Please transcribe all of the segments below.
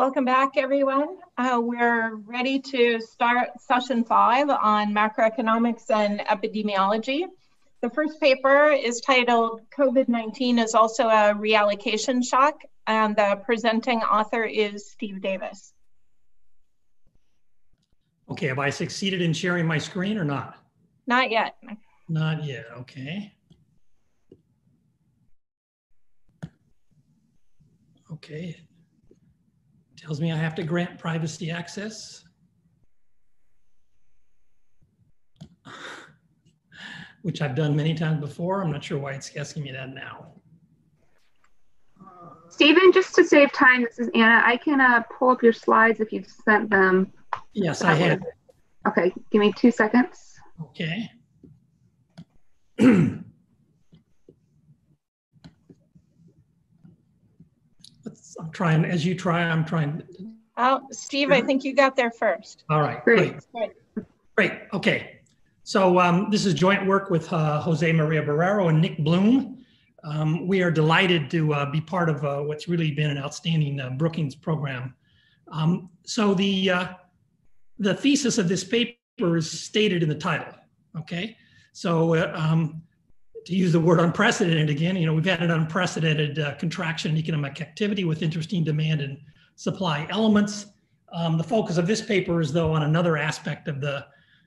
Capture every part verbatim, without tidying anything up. Welcome back, everyone. Uh, we're ready to start session five on macroeconomics and epidemiology. The first paper is titled COVID nineteen is also a reallocation shock, and the presenting author is Steve Davis. Okay, have I succeeded in sharing my screen or not? Not yet. Not yet, okay. Okay. Tells me I have to grant privacy access. Which I've done many times before. I'm not sure why it's asking me that now. Stephen, just to save time, this is Anna. I can uh, pull up your slides if you've sent them. Yes, I have. Okay, give me two seconds. Okay. I'm trying, as you try, I'm trying. Oh, Steve, I think you got there first. All right, great. Great, great. Okay. So um, this is joint work with uh, Jose Maria Barrero and Nick Bloom. Um, we are delighted to uh, be part of uh, what's really been an outstanding uh, Brookings program. Um, so the, uh, the thesis of this paper is stated in the title, okay? So uh, um, to use the word unprecedented again, you know, we've had an unprecedented uh, contraction in economic activity with interesting demand and supply elements. Um, the focus of this paper is though on another aspect of the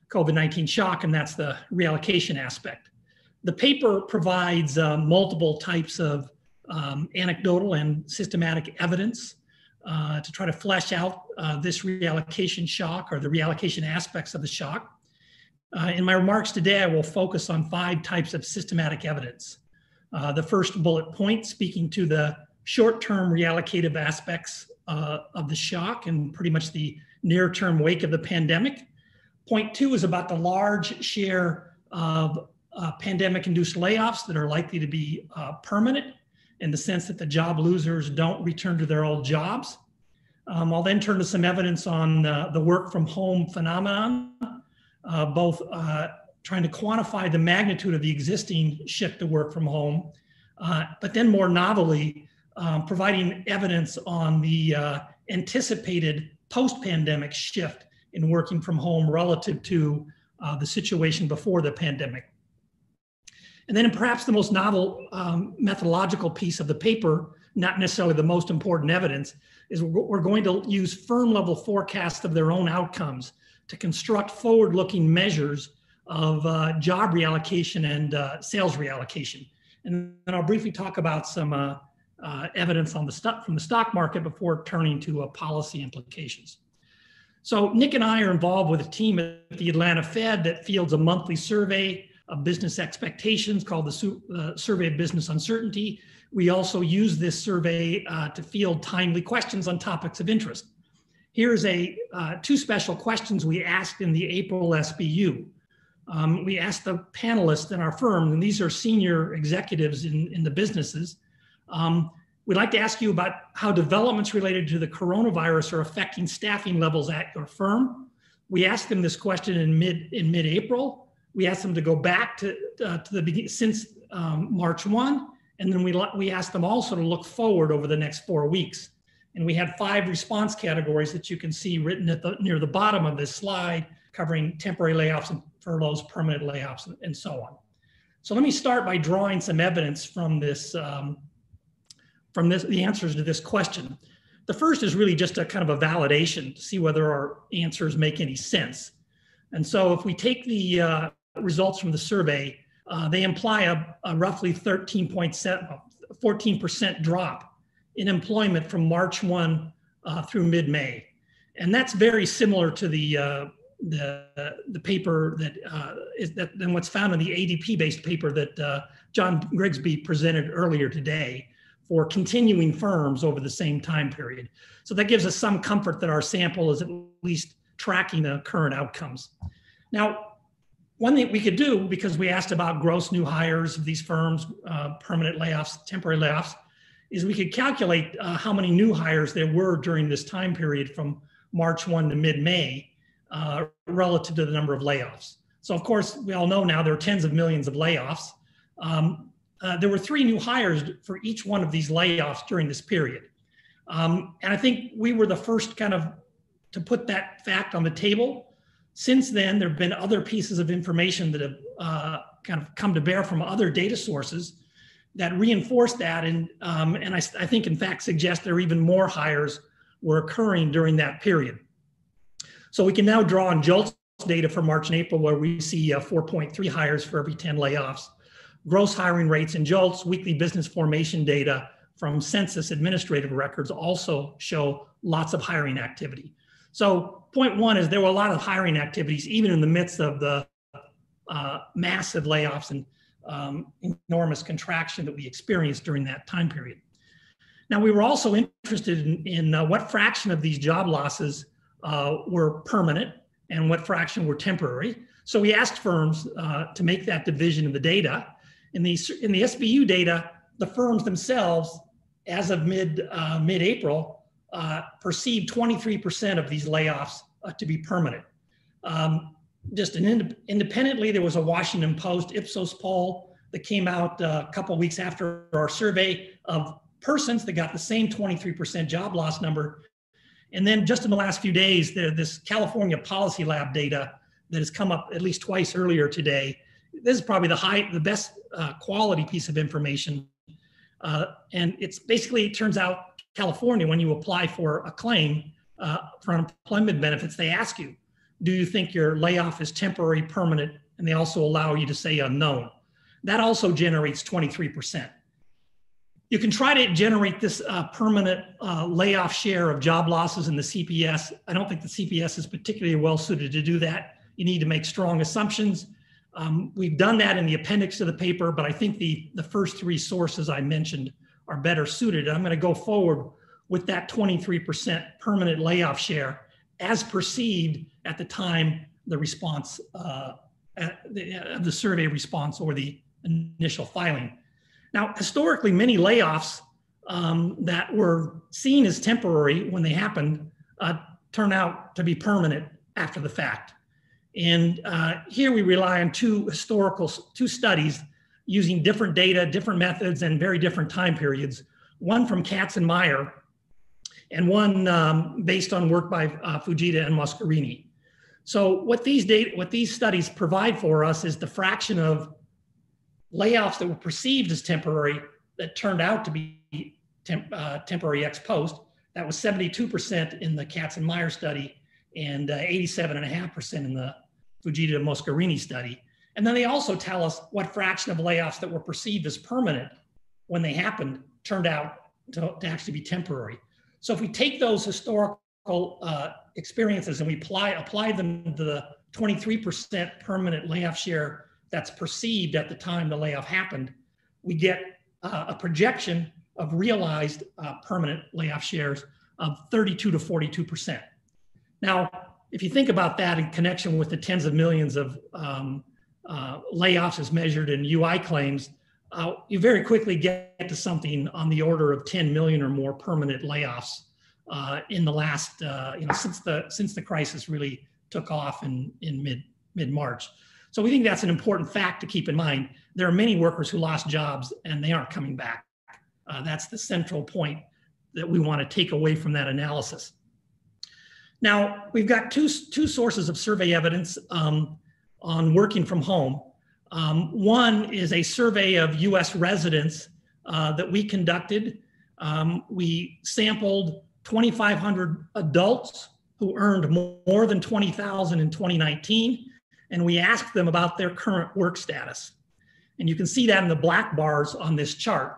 COVID nineteen shock, and that's the reallocation aspect. The paper provides uh, multiple types of um, anecdotal and systematic evidence uh, to try to flesh out uh, this reallocation shock or the reallocation aspects of the shock. Uh, in my remarks today, I will focus on five types of systematic evidence. Uh, the first bullet point speaking to the short-term reallocative aspects uh, of the shock and pretty much the near-term wake of the pandemic. Point two is about the large share of uh, pandemic-induced layoffs that are likely to be uh, permanent in the sense that the job losers don't return to their old jobs. Um, I'll then turn to some evidence on uh, the work-from-home phenomenon. Uh, both uh, trying to quantify the magnitude of the existing shift to work from home, uh, but then more novelly, um, providing evidence on the uh, anticipated post-pandemic shift in working from home relative to uh, the situation before the pandemic. And then perhaps the most novel um, methodological piece of the paper, not necessarily the most important evidence, is we're going to use firm-level forecasts of their own outcomes to construct forward-looking measures of uh, job reallocation and uh, sales reallocation. And then I'll briefly talk about some uh, uh, evidence on the stock, from the stock market before turning to uh, policy implications. So Nick and I are involved with a team at the Atlanta Fed that fields a monthly survey of business expectations called the uh, Survey of Business Uncertainty. We also use this survey uh, to field timely questions on topics of interest. Here's a uh, two special questions we asked in the April S B U. Um, we asked the panelists in our firm, and these are senior executives in, in the businesses. Um, we'd like to ask you about how developments related to the coronavirus are affecting staffing levels at your firm. We asked them this question in mid in mid-April. We asked them to go back to, uh, to the beginning since um, March first, and then we we asked them also to look forward over the next four weeks. And we had five response categories that you can see written at the, near the bottom of this slide, covering temporary layoffs and furloughs, permanent layoffs, and, and so on. So let me start by drawing some evidence from this, um, from this, the answers to this question. The first is really just a kind of a validation to see whether our answers make any sense. And so if we take the uh, results from the survey, uh, they imply a, a roughly thirteen point seven, fourteen percent drop in employment from March first uh, through mid-May. And that's very similar to the, uh, the, uh, the paper that, uh, is that than what's found in the A D P-based paper that uh, John Grigsby presented earlier today for continuing firms over the same time period. So that gives us some comfort that our sample is at least tracking the current outcomes. Now, one thing we could do, because we asked about gross new hires of these firms, uh, permanent layoffs, temporary layoffs, is we could calculate uh, how many new hires there were during this time period from March first to mid-May uh, relative to the number of layoffs. So of course, we all know now there are tens of millions of layoffs. Um, uh, there were three new hires for each one of these layoffs during this period. Um, and I think we were the first kind of to put that fact on the table. Since then, there have been other pieces of information that have uh, kind of come to bear from other data sources that reinforce that. And, um, and I, I think, in fact, suggest there are even more hires were occurring during that period. So we can now draw on JOLTS data for March and April, where we see uh, four point three hires for every ten layoffs. Gross hiring rates in JOLTS, weekly business formation data from census administrative records also show lots of hiring activity. So point one is there were a lot of hiring activities, even in the midst of the uh, massive layoffs and um, enormous contraction that we experienced during that time period. Now, we were also interested in, in uh, what fraction of these job losses uh, were permanent and what fraction were temporary. So we asked firms uh, to make that division of the data. In the, in the S B U data, the firms themselves, as of mid, uh, mid-April, uh, perceived twenty-three percent of these layoffs uh, to be permanent. Um, just an ind- independently, there was a Washington Post Ipsos poll that came out uh, a couple weeks after our survey of persons that got the same twenty-three percent job loss number. And then just in the last few days, there, this California Policy Lab data that has come up at least twice earlier today. This is probably the high, the best uh, quality piece of information. Uh, and it's basically, it turns out California, when you apply for a claim uh, for unemployment benefits, they ask you, do you think your layoff is temporary, permanent? And they also allow you to say unknown. That also generates twenty-three percent. You can try to generate this uh, permanent uh, layoff share of job losses in the C P S. I don't think the C P S is particularly well suited to do that. You need to make strong assumptions. Um, we've done that in the appendix to the paper, but I think the, the first three sources I mentioned are better suited. And I'm gonna go forward with that twenty-three percent permanent layoff share as perceived at the time the response, uh, the, the survey response or the initial filing. Now, historically, many layoffs um, that were seen as temporary when they happened uh, turn out to be permanent after the fact. And uh, here we rely on two historical, two studies using different data, different methods, and very different time periods. One from Katz and Meyer, and one um, based on work by uh, Fujita and Moscarini. So what these data, what these studies provide for us is the fraction of layoffs that were perceived as temporary that turned out to be temp, uh, temporary ex post. That was seventy-two percent in the Katz and Meyer study and uh, eighty-seven point five percent in the Fujita Moscarini study. And then they also tell us what fraction of layoffs that were perceived as permanent when they happened turned out to, to actually be temporary. So if we take those historical uh, experiences and we apply, apply them to the twenty-three percent permanent layoff share that's perceived at the time the layoff happened, we get uh, a projection of realized uh, permanent layoff shares of thirty-two to forty-two percent. Now, if you think about that in connection with the tens of millions of um, uh, layoffs as measured in U I claims, uh, you very quickly get to something on the order of ten million or more permanent layoffs uh, in the last, uh, you know, since the since the crisis really took off in in mid mid March. So we think that's an important fact to keep in mind. There are many workers who lost jobs and they aren't coming back. Uh, that's the central point that we want to take away from that analysis. Now, we've got two, two sources of survey evidence um, on working from home. Um, one is a survey of U S residents uh, that we conducted. Um, we sampled twenty-five hundred adults who earned more than twenty thousand dollars in twenty nineteen. And we asked them about their current work status. And you can see that in the black bars on this chart.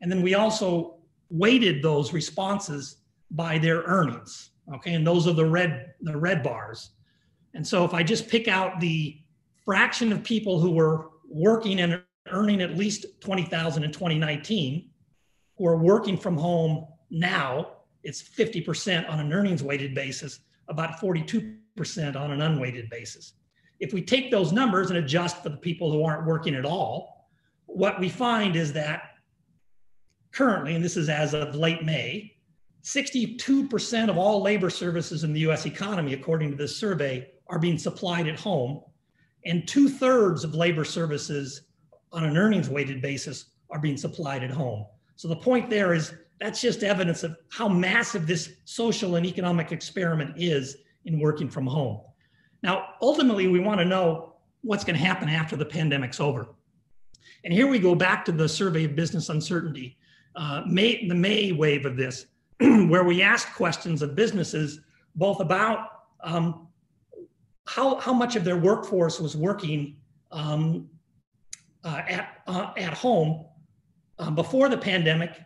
And then we also weighted those responses by their earnings, okay? And those are the red, the red bars. And so if I just pick out the fraction of people who were working and earning at least twenty thousand dollars in twenty nineteen, who are working from home now, it's fifty percent on an earnings weighted basis, about forty-two percent on an unweighted basis. If we take those numbers and adjust for the people who aren't working at all, what we find is that currently, and this is as of late May, sixty-two percent of all labor services in the U S economy, according to this survey, are being supplied at home. And two thirds of labor services on an earnings weighted basis are being supplied at home. So the point there is that's just evidence of how massive this social and economic experiment is in working from home. Now, ultimately, we want to know what's going to happen after the pandemic's over. And here we go back to the survey of business uncertainty, uh, May, the May wave of this, where we asked questions of businesses, both about um, how, how much of their workforce was working um, uh, at, uh, at home uh, before the pandemic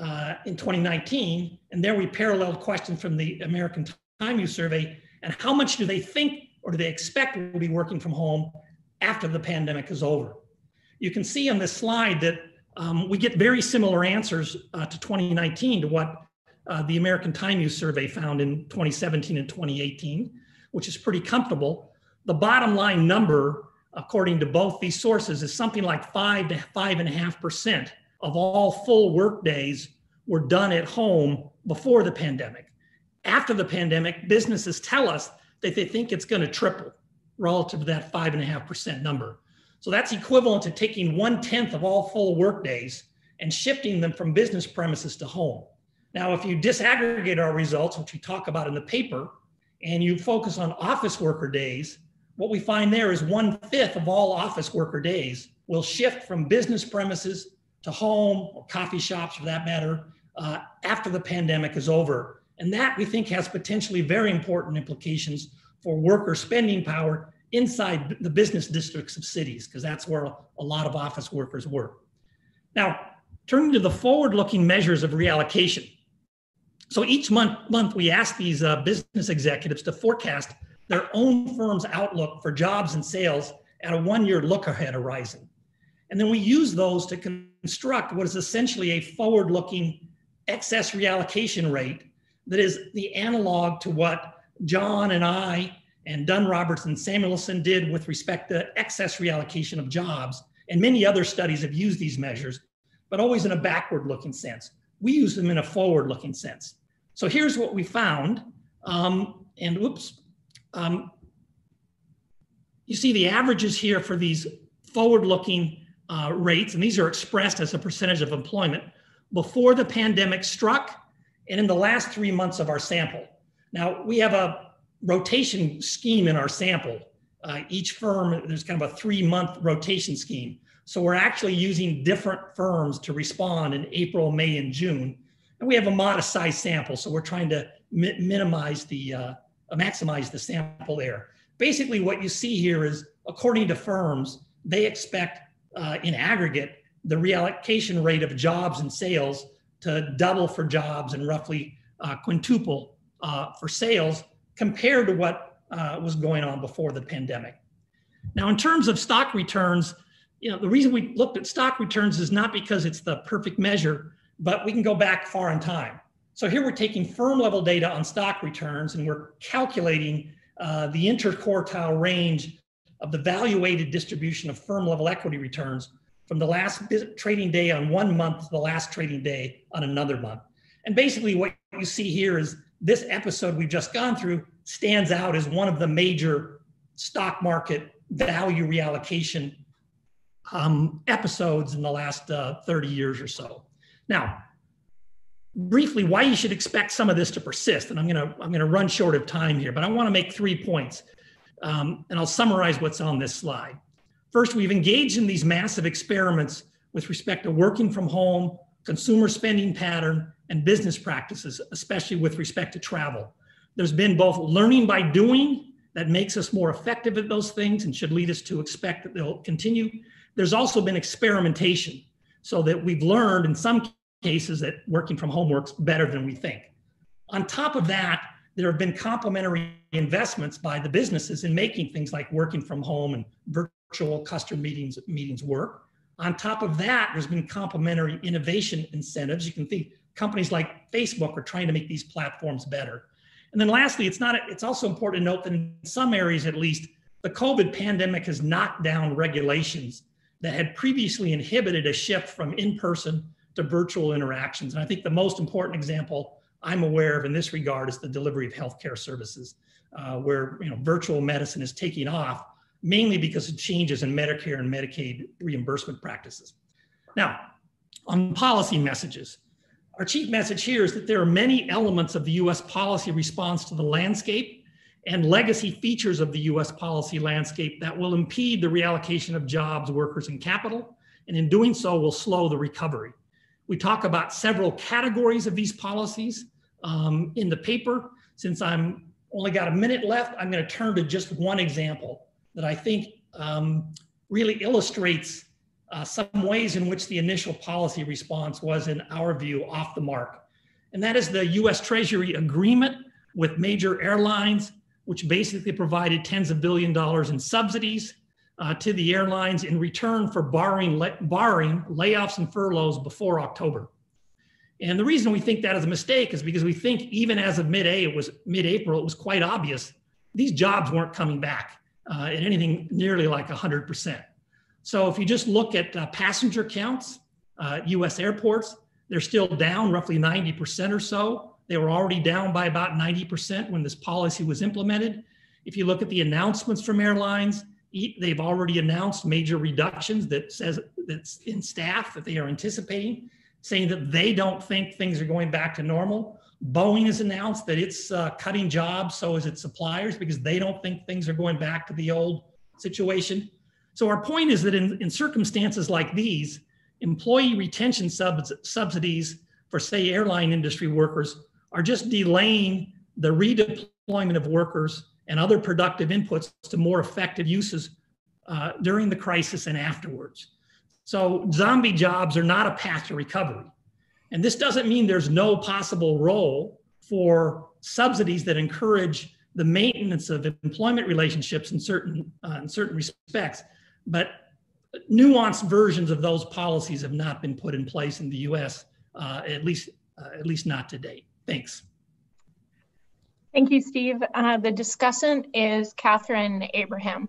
uh, in twenty nineteen. And there we paralleled questions from the American Time Use Survey, and how much do they think or do they expect will be working from home after the pandemic is over. You can see on this slide that um, we get very similar answers uh, to twenty nineteen to what uh, the American Time Use Survey found in twenty seventeen and twenty eighteen, which is pretty comfortable. The bottom line number, according to both these sources, is something like five to five and a half percent of all full work days were done at home before the pandemic. After the pandemic, businesses tell us that they think it's going to triple relative to that five and a half percent number. So that's equivalent to taking one-tenth of all full workdays and shifting them from business premises to home. Now, if you disaggregate our results, which we talk about in the paper, and you focus on office worker days, what we find there is one-fifth of all office worker days will shift from business premises to home or coffee shops, for that matter, uh, after the pandemic is over. And that, we think, has potentially very important implications for worker spending power inside the business districts of cities, because that's where a lot of office workers work. Now, turning to the forward-looking measures of reallocation. So each month, month we ask these uh, business executives to forecast their own firm's outlook for jobs and sales at a one-year look-ahead horizon. And then we use those to construct what is essentially a forward-looking excess reallocation rate that is the analog to what John and I and Dunn, Roberts, and Samuelson did with respect to excess reallocation of jobs. And many other studies have used these measures, but always in a backward-looking sense. We use them in a forward-looking sense. So here's what we found. Um, and whoops, um, you see the averages here for these forward-looking uh, rates, and these are expressed as a percentage of employment before the pandemic struck and in the last three months of our sample. Now, we have a rotation scheme in our sample. Uh, each firm, there's kind of a three-month rotation scheme. So we're actually using different firms to respond in April, May, and June. And we have a modest size sample, so we're trying to mi- minimize the, uh, maximize the sample there. Basically, what you see here is, according to firms, they expect, uh, in aggregate, the reallocation rate of jobs and sales to double for jobs and roughly uh, quintuple uh, for sales, compared to what uh, was going on before the pandemic. Now, in terms of stock returns, you know, the reason we looked at stock returns is not because it's the perfect measure, but we can go back far in time. So here we're taking firm level data on stock returns, and we're calculating uh, the interquartile range of the valuated distribution of firm level equity returns from the last trading day on one month to the last trading day on another month. And basically what you see here is this episode we've just gone through stands out as one of the major stock market value reallocation um, episodes in the last uh, thirty years or so. Now, briefly, why you should expect some of this to persist, and I'm gonna I'm gonna run short of time here, but I want to make three points, um, and I'll summarize what's on this slide. First, we've engaged in these massive experiments with respect to working from home, consumer spending pattern, and business practices, especially with respect to travel. There's been both learning by doing that makes us more effective at those things and should lead us to expect that they'll continue. There's also been experimentation, so that we've learned in some cases that working from home works better than we think. On top of that, there have been complementary investments by the businesses in making things like working from home and virtual customer meetings, meetings work. On top of that, there's been complementary innovation incentives. You can think companies like Facebook are trying to make these platforms better. And then lastly, it's not, it's also important to note that in some areas, at least, the COVID pandemic has knocked down regulations that had previously inhibited a shift from in-person to virtual interactions. And I think the most important example I'm aware of in this regard is the delivery of healthcare services, uh, where you know virtual medicine is taking off, mainly because of changes in Medicare and Medicaid reimbursement practices. Now, on policy messages, our chief message here is that there are many elements of the U S policy response to the landscape and legacy features of the U S policy landscape that will impede the reallocation of jobs, workers, and capital, and in doing so will slow the recovery. We talk about several categories of these policies um, in the paper. Since I'm only got a minute left, I'm going to turn to just one example that I think um, really illustrates uh, some ways in which the initial policy response was, in our view, off the mark. And that is the U S Treasury agreement with major airlines, which basically provided tens of billion dollars in subsidies uh, to the airlines in return for borrowing, le- borrowing layoffs and furloughs before October. And the reason we think that is a mistake is because we think even as of mid-A, it was mid-April, it was quite obvious these jobs weren't coming back uh, at anything nearly like one hundred percent. So if you just look at uh, passenger counts, uh, U S airports, they're still down roughly ninety percent or so. They were already down by about ninety percent when this policy was implemented. If you look at the announcements from airlines, they've already announced major reductions that says that's in staff that they are anticipating, saying that they don't think things are going back to normal. Boeing has announced that it's uh, cutting jobs, so is its suppliers, because they don't think things are going back to the old situation. So our point is that in, in circumstances like these, employee retention subs, subsidies for, say, airline industry workers are just delaying the redeployment of workers and other productive inputs to more effective uses uh, during the crisis and afterwards. So zombie jobs are not a path to recovery. And this doesn't mean there's no possible role for subsidies that encourage the maintenance of employment relationships in certain, uh, in certain respects, but nuanced versions of those policies have not been put in place in the U S, uh, at least, uh, at least not to date. Thanks. Thank you, Steve. Uh, the discussant is Katharine Abraham.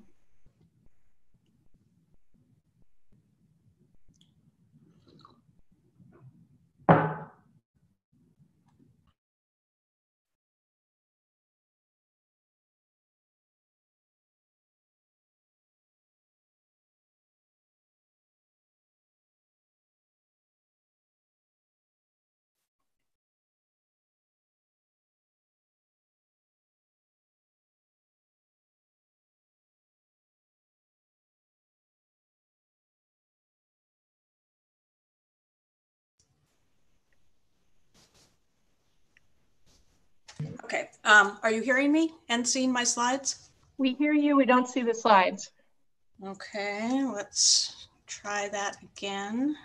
Okay, um, are you hearing me and seeing my slides? We hear you, we don't see the slides. Okay, let's try that again.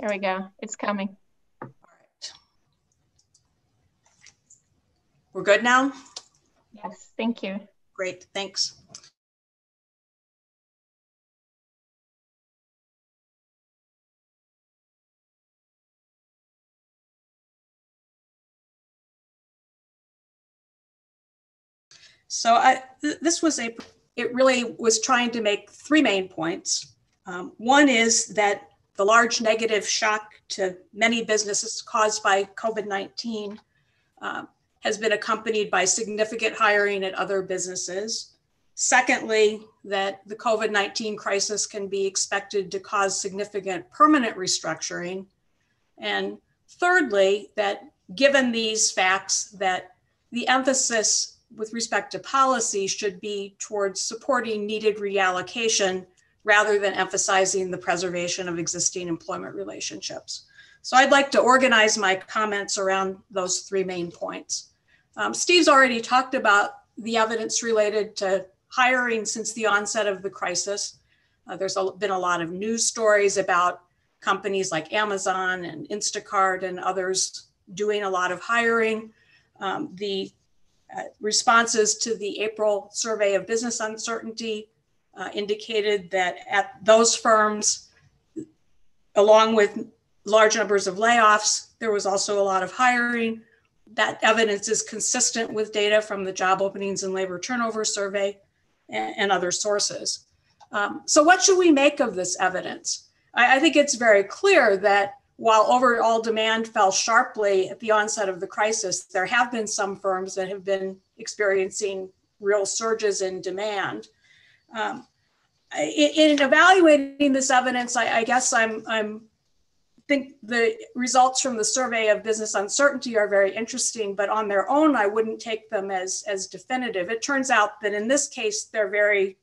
There we go, it's coming. All right. We're good now? Yes, thank you. Great, thanks. So I, th this was a, it really was trying to make three main points. Um, one is that the large negative shock to many businesses caused by COVID nineteen uh, has been accompanied by significant hiring at other businesses. Secondly, that the COVID nineteen crisis can be expected to cause significant permanent restructuring. And thirdly, that given these facts, that the emphasis with respect to policy should be towards supporting needed reallocation rather than emphasizing the preservation of existing employment relationships. So I'd like to organize my comments around those three main points. Um, Steve's already talked about the evidence related to hiring since the onset of the crisis. Uh, there's a, been a lot of news stories about companies like Amazon and Instacart and others doing a lot of hiring. Um, the Uh, responses to the April survey of business uncertainty uh, indicated that at those firms, along with large numbers of layoffs, there was also a lot of hiring. That evidence is consistent with data from the job openings and labor turnover survey and, and other sources. Um, so what should we make of this evidence? I, I think it's very clear that while overall demand fell sharply at the onset of the crisis, there have been some firms that have been experiencing real surges in demand. Um, in, in evaluating this evidence, I, I guess I'm, I'm think the results from the survey of business uncertainty are very interesting, but on their own, I wouldn't take them as, as definitive. It turns out that in this case, they're very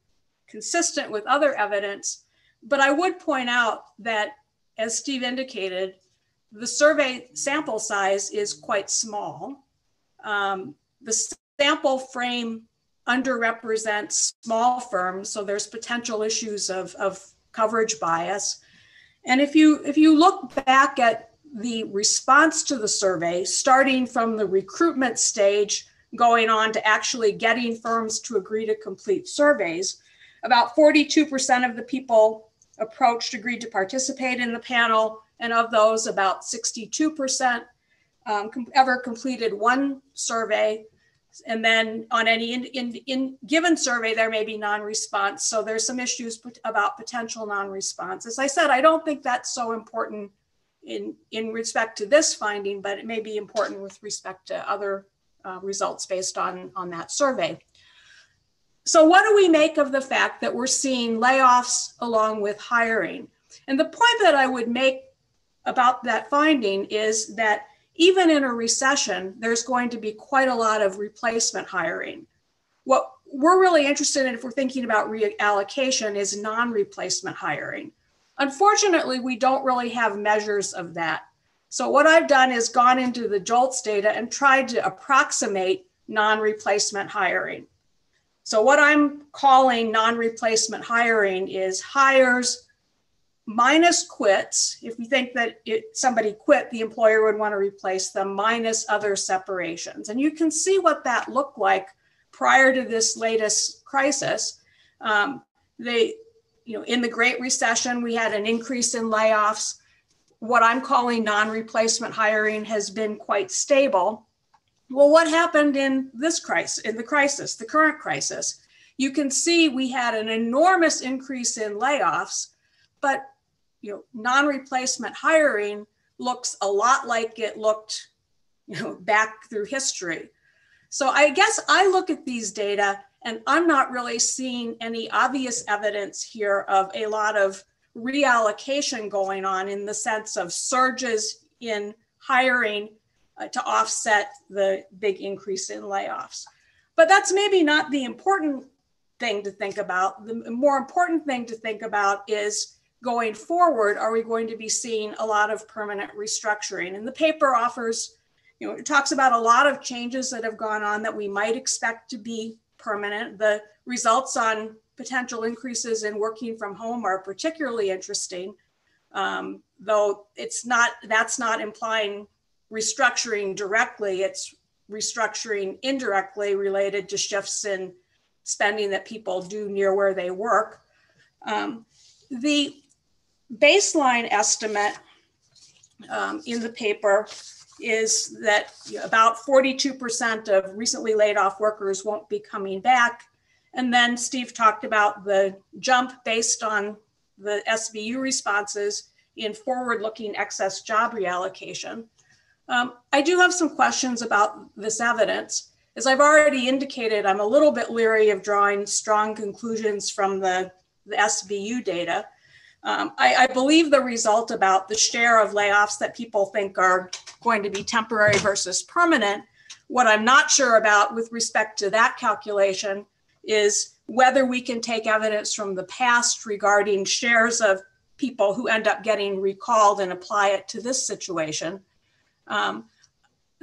consistent with other evidence, but I would point out that, as Steve indicated, the survey sample size is quite small. Um, the sample frame underrepresents small firms, so there's potential issues of, of coverage bias. And if you, if you look back at the response to the survey, starting from the recruitment stage, going on to actually getting firms to agree to complete surveys, about forty-two percent of the people approached agreed to participate in the panel. And of those, about sixty-two percent um, ever completed one survey. And then on any in, in, in given survey, there may be non-response. So there's some issues p- about potential non-response. As I said, I don't think that's so important in, in respect to this finding, but it may be important with respect to other uh, results based on, on that survey. So what do we make of the fact that we're seeing layoffs along with hiring? And the point that I would make about that finding is that even in a recession, there's going to be quite a lot of replacement hiring. What we're really interested in, if we're thinking about reallocation, is non-replacement hiring. Unfortunately, we don't really have measures of that. So what I've done is gone into the JOLTS data and tried to approximate non-replacement hiring. So what I'm calling non-replacement hiring is hires minus quits. If you think that it, somebody quit, the employer would want to replace them, minus other separations. And you can see what that looked like prior to this latest crisis. Um, they, you know, in the Great Recession, we had an increase in layoffs. What I'm calling non-replacement hiring has been quite stable. Well, what happened in this crisis, in the crisis, the current crisis? You can see we had an enormous increase in layoffs, but you know, non-replacement hiring looks a lot like it looked, you know, back through history. So I guess I look at these data and I'm not really seeing any obvious evidence here of a lot of reallocation going on in the sense of surges in hiring uh, to offset the big increase in layoffs. But that's maybe not the important thing to think about. The more important thing to think about is, going forward, are we going to be seeing a lot of permanent restructuring? And the paper offers, you know, it talks about a lot of changes that have gone on that we might expect to be permanent. The results on potential increases in working from home are particularly interesting, um, though it's not, that's not implying restructuring directly, it's restructuring indirectly related to shifts in spending that people do near where they work. Um, the baseline estimate um, in the paper is that about forty-two percent of recently laid off workers won't be coming back. And then Steve talked about the jump based on the S V U responses in forward-looking excess job reallocation. Um, I do have some questions about this evidence. As I've already indicated, I'm a little bit leery of drawing strong conclusions from the, the S B U data. Um, I, I believe the result about the share of layoffs that people think are going to be temporary versus permanent. What I'm not sure about with respect to that calculation is whether we can take evidence from the past regarding shares of people who end up getting recalled and apply it to this situation. Um,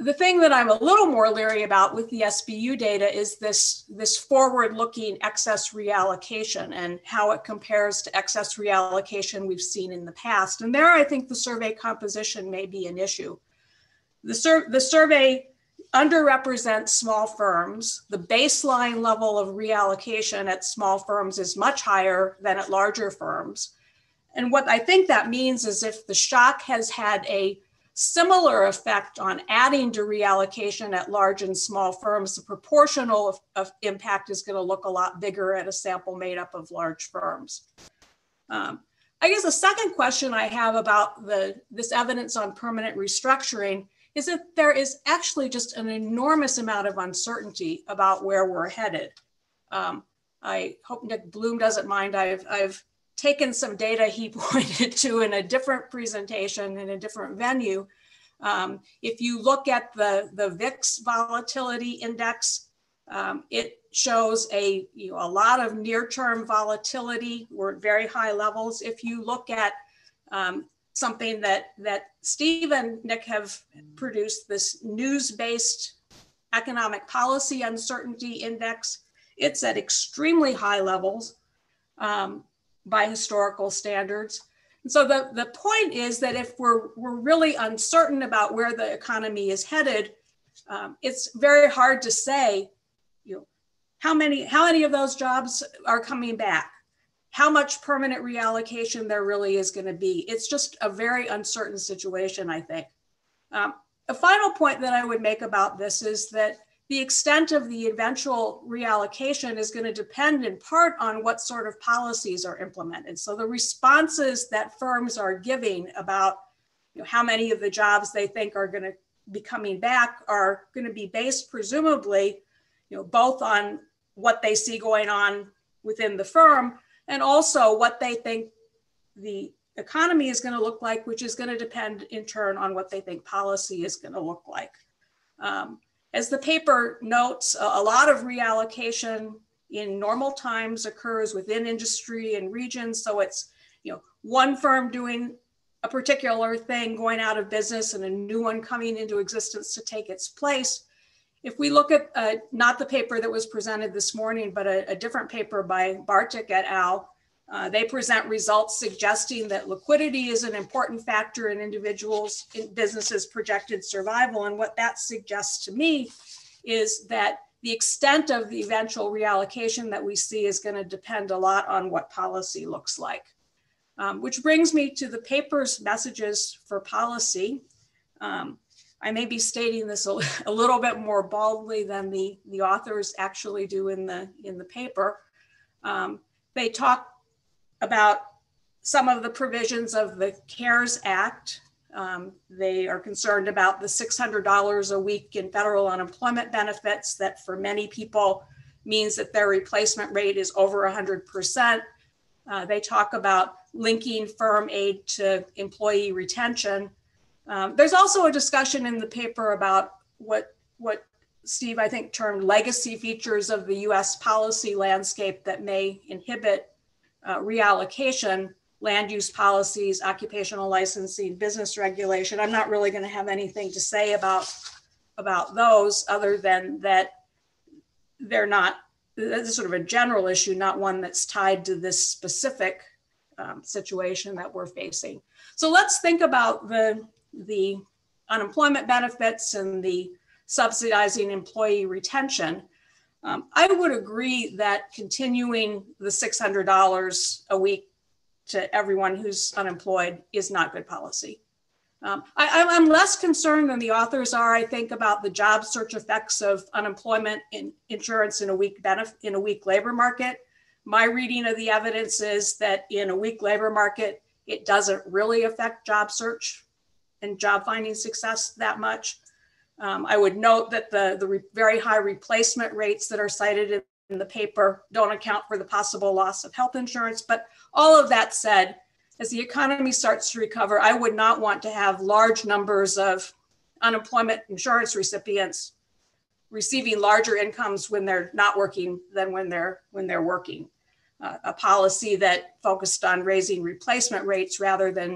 the thing that I'm a little more leery about with the S B U data is this, this forward-looking excess reallocation and how it compares to excess reallocation we've seen in the past. And there, I think the survey composition may be an issue. The, sur- the survey underrepresents small firms. The baseline level of reallocation at small firms is much higher than at larger firms. And what I think that means is if the shock has had a similar effect on adding to reallocation at large and small firms, the proportional of, of impact is going to look a lot bigger at a sample made up of large firms. Um, I guess a second question I have about the this evidence on permanent restructuring is that there is actually just an enormous amount of uncertainty about where we're headed. Um, I hope Nick Bloom doesn't mind. I've, I've taken some data he pointed to in a different presentation in a different venue. Um, if you look at the, the V I X volatility index, um, it shows a, you know, a lot of near-term volatility. We're at very high levels. If you look at um, something that, that Steve and Nick have produced, this news-based economic policy uncertainty index, it's at extremely high levels um, by historical standards. And so the, the point is that if we're, we're really uncertain about where the economy is headed, um, it's very hard to say, you know, how many, how many of those jobs are coming back, how much permanent reallocation there really is going to be. It's just a very uncertain situation, I think. Um, a final point that I would make about this is that the extent of the eventual reallocation is going to depend in part on what sort of policies are implemented. So the responses that firms are giving about, you know, how many of the jobs they think are going to be coming back are going to be based presumably, you know, both on what they see going on within the firm and also what they think the economy is going to look like, which is going to depend in turn on what they think policy is going to look like. Um, As the paper notes, a lot of reallocation in normal times occurs within industry and regions. So it's, you know, one firm doing a particular thing, going out of business, and a new one coming into existence to take its place. If we look at, uh, not the paper that was presented this morning, but a, a different paper by Bartik et al., uh, they present results suggesting that liquidity is an important factor in individuals, in businesses' projected survival. And what that suggests to me is that the extent of the eventual reallocation that we see is going to depend a lot on what policy looks like. Um, which brings me to the paper's messages for policy. Um, I may be stating this a, a little bit more baldly than the, the authors actually do in the, in the paper. Um, they talk about some of the provisions of the CARES Act. Um, they are concerned about the six hundred dollars a week in federal unemployment benefits that for many people means that their replacement rate is over one hundred percent. Uh, they talk about linking firm aid to employee retention. Um, there's also a discussion in the paper about what, what Steve, I think, termed legacy features of the U S policy landscape that may inhibit Uh, reallocation, land use policies, occupational licensing, business regulation. I'm not really going to have anything to say about, about those other than that they're not, that's sort of a general issue, not one that's tied to this specific um, situation that we're facing. So let's think about the, the unemployment benefits and the subsidizing employee retention. Um, I would agree that continuing the six hundred dollars a week to everyone who's unemployed is not good policy. Um, I, I'm less concerned than the authors are, I think, about the job search effects of unemployment in insurance in a weak benef- in a weak labor market. My reading of the evidence is that in a weak labor market, it doesn't really affect job search and job finding success that much. Um, I would note that the, the re- very high replacement rates that are cited in, in the paper don't account for the possible loss of health insurance. But all of that said, as the economy starts to recover, I would not want to have large numbers of unemployment insurance recipients receiving larger incomes when they're not working than when they're, when they're working. Uh, a policy that focused on raising replacement rates rather than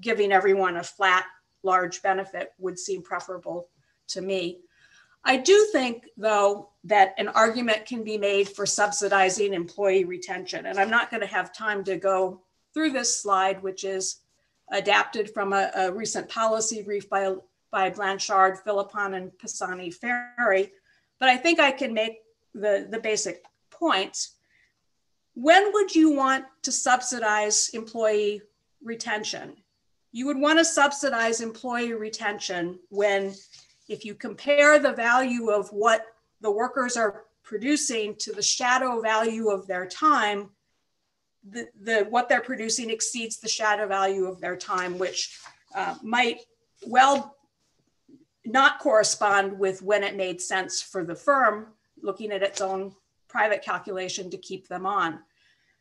giving everyone a flat, large benefit would seem preferable to me. I do think, though, that an argument can be made for subsidizing employee retention. And I'm not going to have time to go through this slide, which is adapted from a, a recent policy brief by, by Blanchard, Philippon, and Pisani Ferry. But I think I can make the, the basic points. When would you want to subsidize employee retention? You would want to subsidize employee retention when, if you compare the value of what the workers are producing to the shadow value of their time, the, the, what they're producing exceeds the shadow value of their time, which uh, might well not correspond with when it made sense for the firm, looking at its own private calculation to keep them on.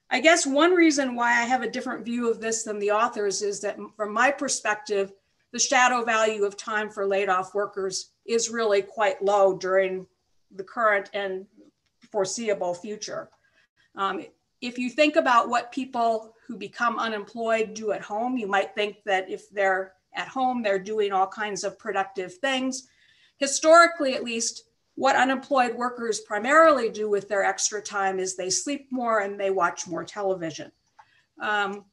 I guess one reason why I have a different view of this than the authors is that from my perspective, the shadow value of time for laid off workers is really quite low during the current and foreseeable future. Um, if you think about what people who become unemployed do at home, you might think that if they're at home, they're doing all kinds of productive things. Historically, at least, what unemployed workers primarily do with their extra time is they sleep more and they watch more television. Um,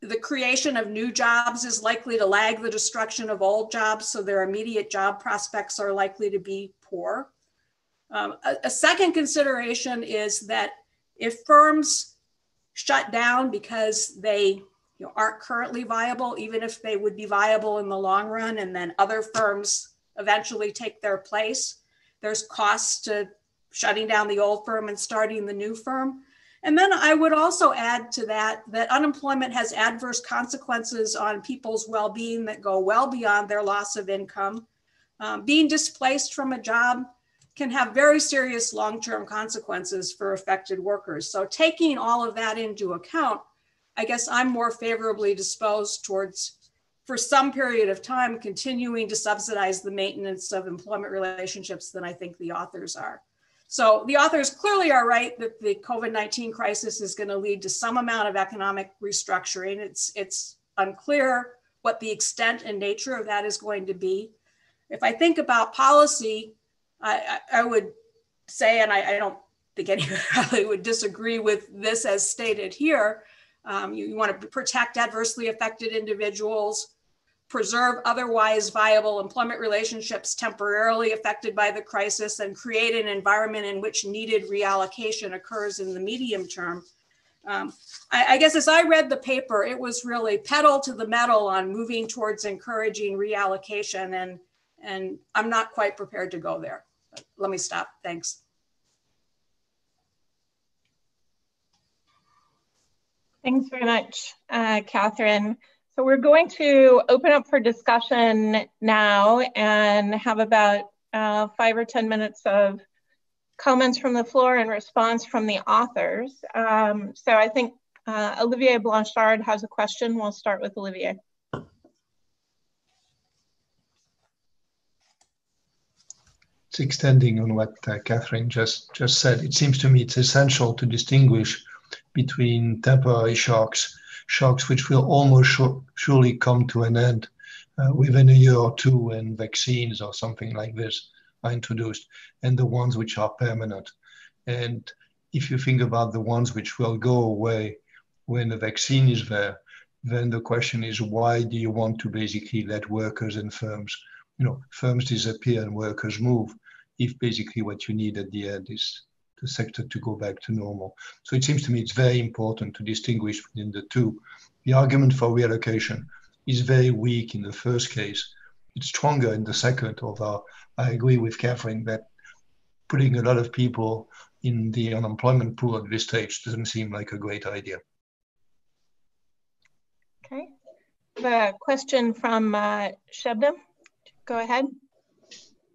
the creation of new jobs is likely to lag the destruction of old jobs, so their immediate job prospects are likely to be poor. Um, a, a second consideration is that if firms shut down because they you know, aren't currently viable, even if they would be viable in the long run, and then other firms eventually take their place, there's costs to shutting down the old firm and starting the new firm. And then I would also add to that, that unemployment has adverse consequences on people's well-being that go well beyond their loss of income. Um, being displaced from a job can have very serious long-term consequences for affected workers. So taking all of that into account, I guess I'm more favorably disposed towards, for some period of time, continuing to subsidize the maintenance of employment relationships than I think the authors are. So the authors clearly are right that the COVID nineteen crisis is going to lead to some amount of economic restructuring. It's, it's unclear what the extent and nature of that is going to be. If I think about policy, I, I, I would say, and I, I don't think anyone probably would disagree with this as stated here, um, you, you want to protect adversely affected individuals, preserve otherwise viable employment relationships temporarily affected by the crisis, and create an environment in which needed reallocation occurs in the medium term. Um, I, I guess as I read the paper, it was really pedal to the metal on moving towards encouraging reallocation, and, and I'm not quite prepared to go there. But let me stop, thanks. Thanks very much, uh, Katharine. So we're going to open up for discussion now and have about uh, five or ten minutes of comments from the floor and response from the authors. Um, so I think uh, Olivier Blanchard has a question. We'll start with Olivier. It's extending on what uh, Katharine just, just said. It seems to me it's essential to distinguish between temporary shocks shocks which will almost surely come to an end uh, within a year or two when vaccines or something like this are introduced, and the ones which are permanent. And if you think about the ones which will go away when the vaccine is there, then the question is, why do you want to basically let workers and firms, you know, firms disappear and workers move, if basically what you need at the end is the sector to go back to normal? So it seems to me it's very important to distinguish between the two. The argument for reallocation is very weak in the first case. It's stronger in the second, although I agree with Katharine that putting a lot of people in the unemployment pool at this stage doesn't seem like a great idea. Okay, the question from uh, Shabnam, go ahead.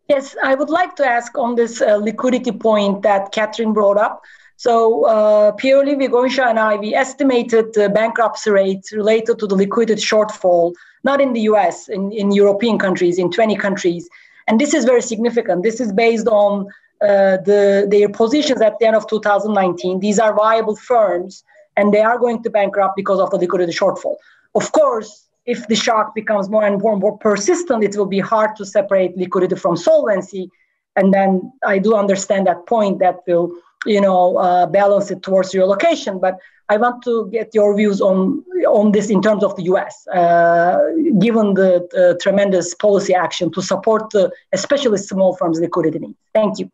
Yes, I would like to ask on this uh, liquidity point that Katharine brought up. So uh, Pioli, Vigonsha and I, we estimated the bankruptcy rates related to the liquidity shortfall, not in the U S, in, in European countries, in twenty countries. And this is very significant. This is based on uh, the, their positions at the end of two thousand nineteen. These are viable firms and they are going to bankrupt because of the liquidity shortfall. Of course, if the shock becomes more and more, more persistent, it will be hard to separate liquidity from solvency. And then I do understand that point that will, you know, uh, balance it towards relocation. But I want to get your views on, on this in terms of the U S, uh, given the uh, tremendous policy action to support the, especially small firms' liquidity needs. Thank you.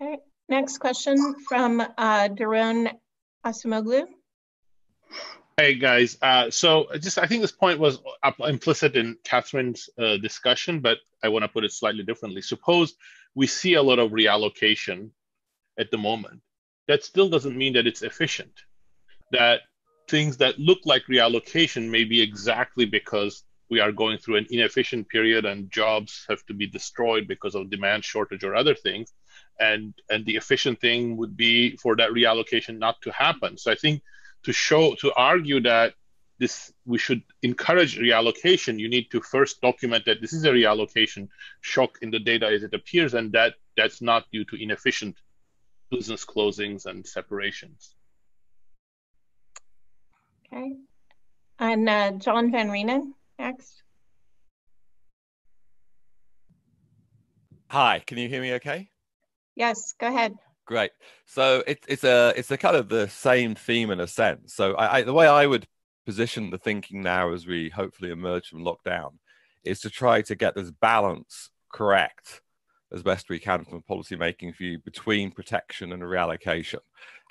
Okay, next question from uh, Daron Acemoglu. Hey guys, uh, so just I think this point was implicit in Katharine's uh, discussion, but I want to put it slightly differently. Suppose we see a lot of reallocation at the moment. That still doesn't mean that it's efficient, that things that look like reallocation may be exactly because we are going through an inefficient period and jobs have to be destroyed because of demand shortage or other things. And, and the efficient thing would be for that reallocation not to happen. So I think to show, to argue that this, we should encourage reallocation, you need to first document that this is a reallocation shock in the data as it appears, and that that's not due to inefficient business closings and separations. Okay. And uh, John Van Reenen next. Hi, can you hear me okay? Yes, go ahead. Great. So it, it's a it's a kind of the same theme in a sense. So I, I, the way I would position the thinking now as we hopefully emerge from lockdown is to try to get this balance correct as best we can from a policy making view between protection and reallocation.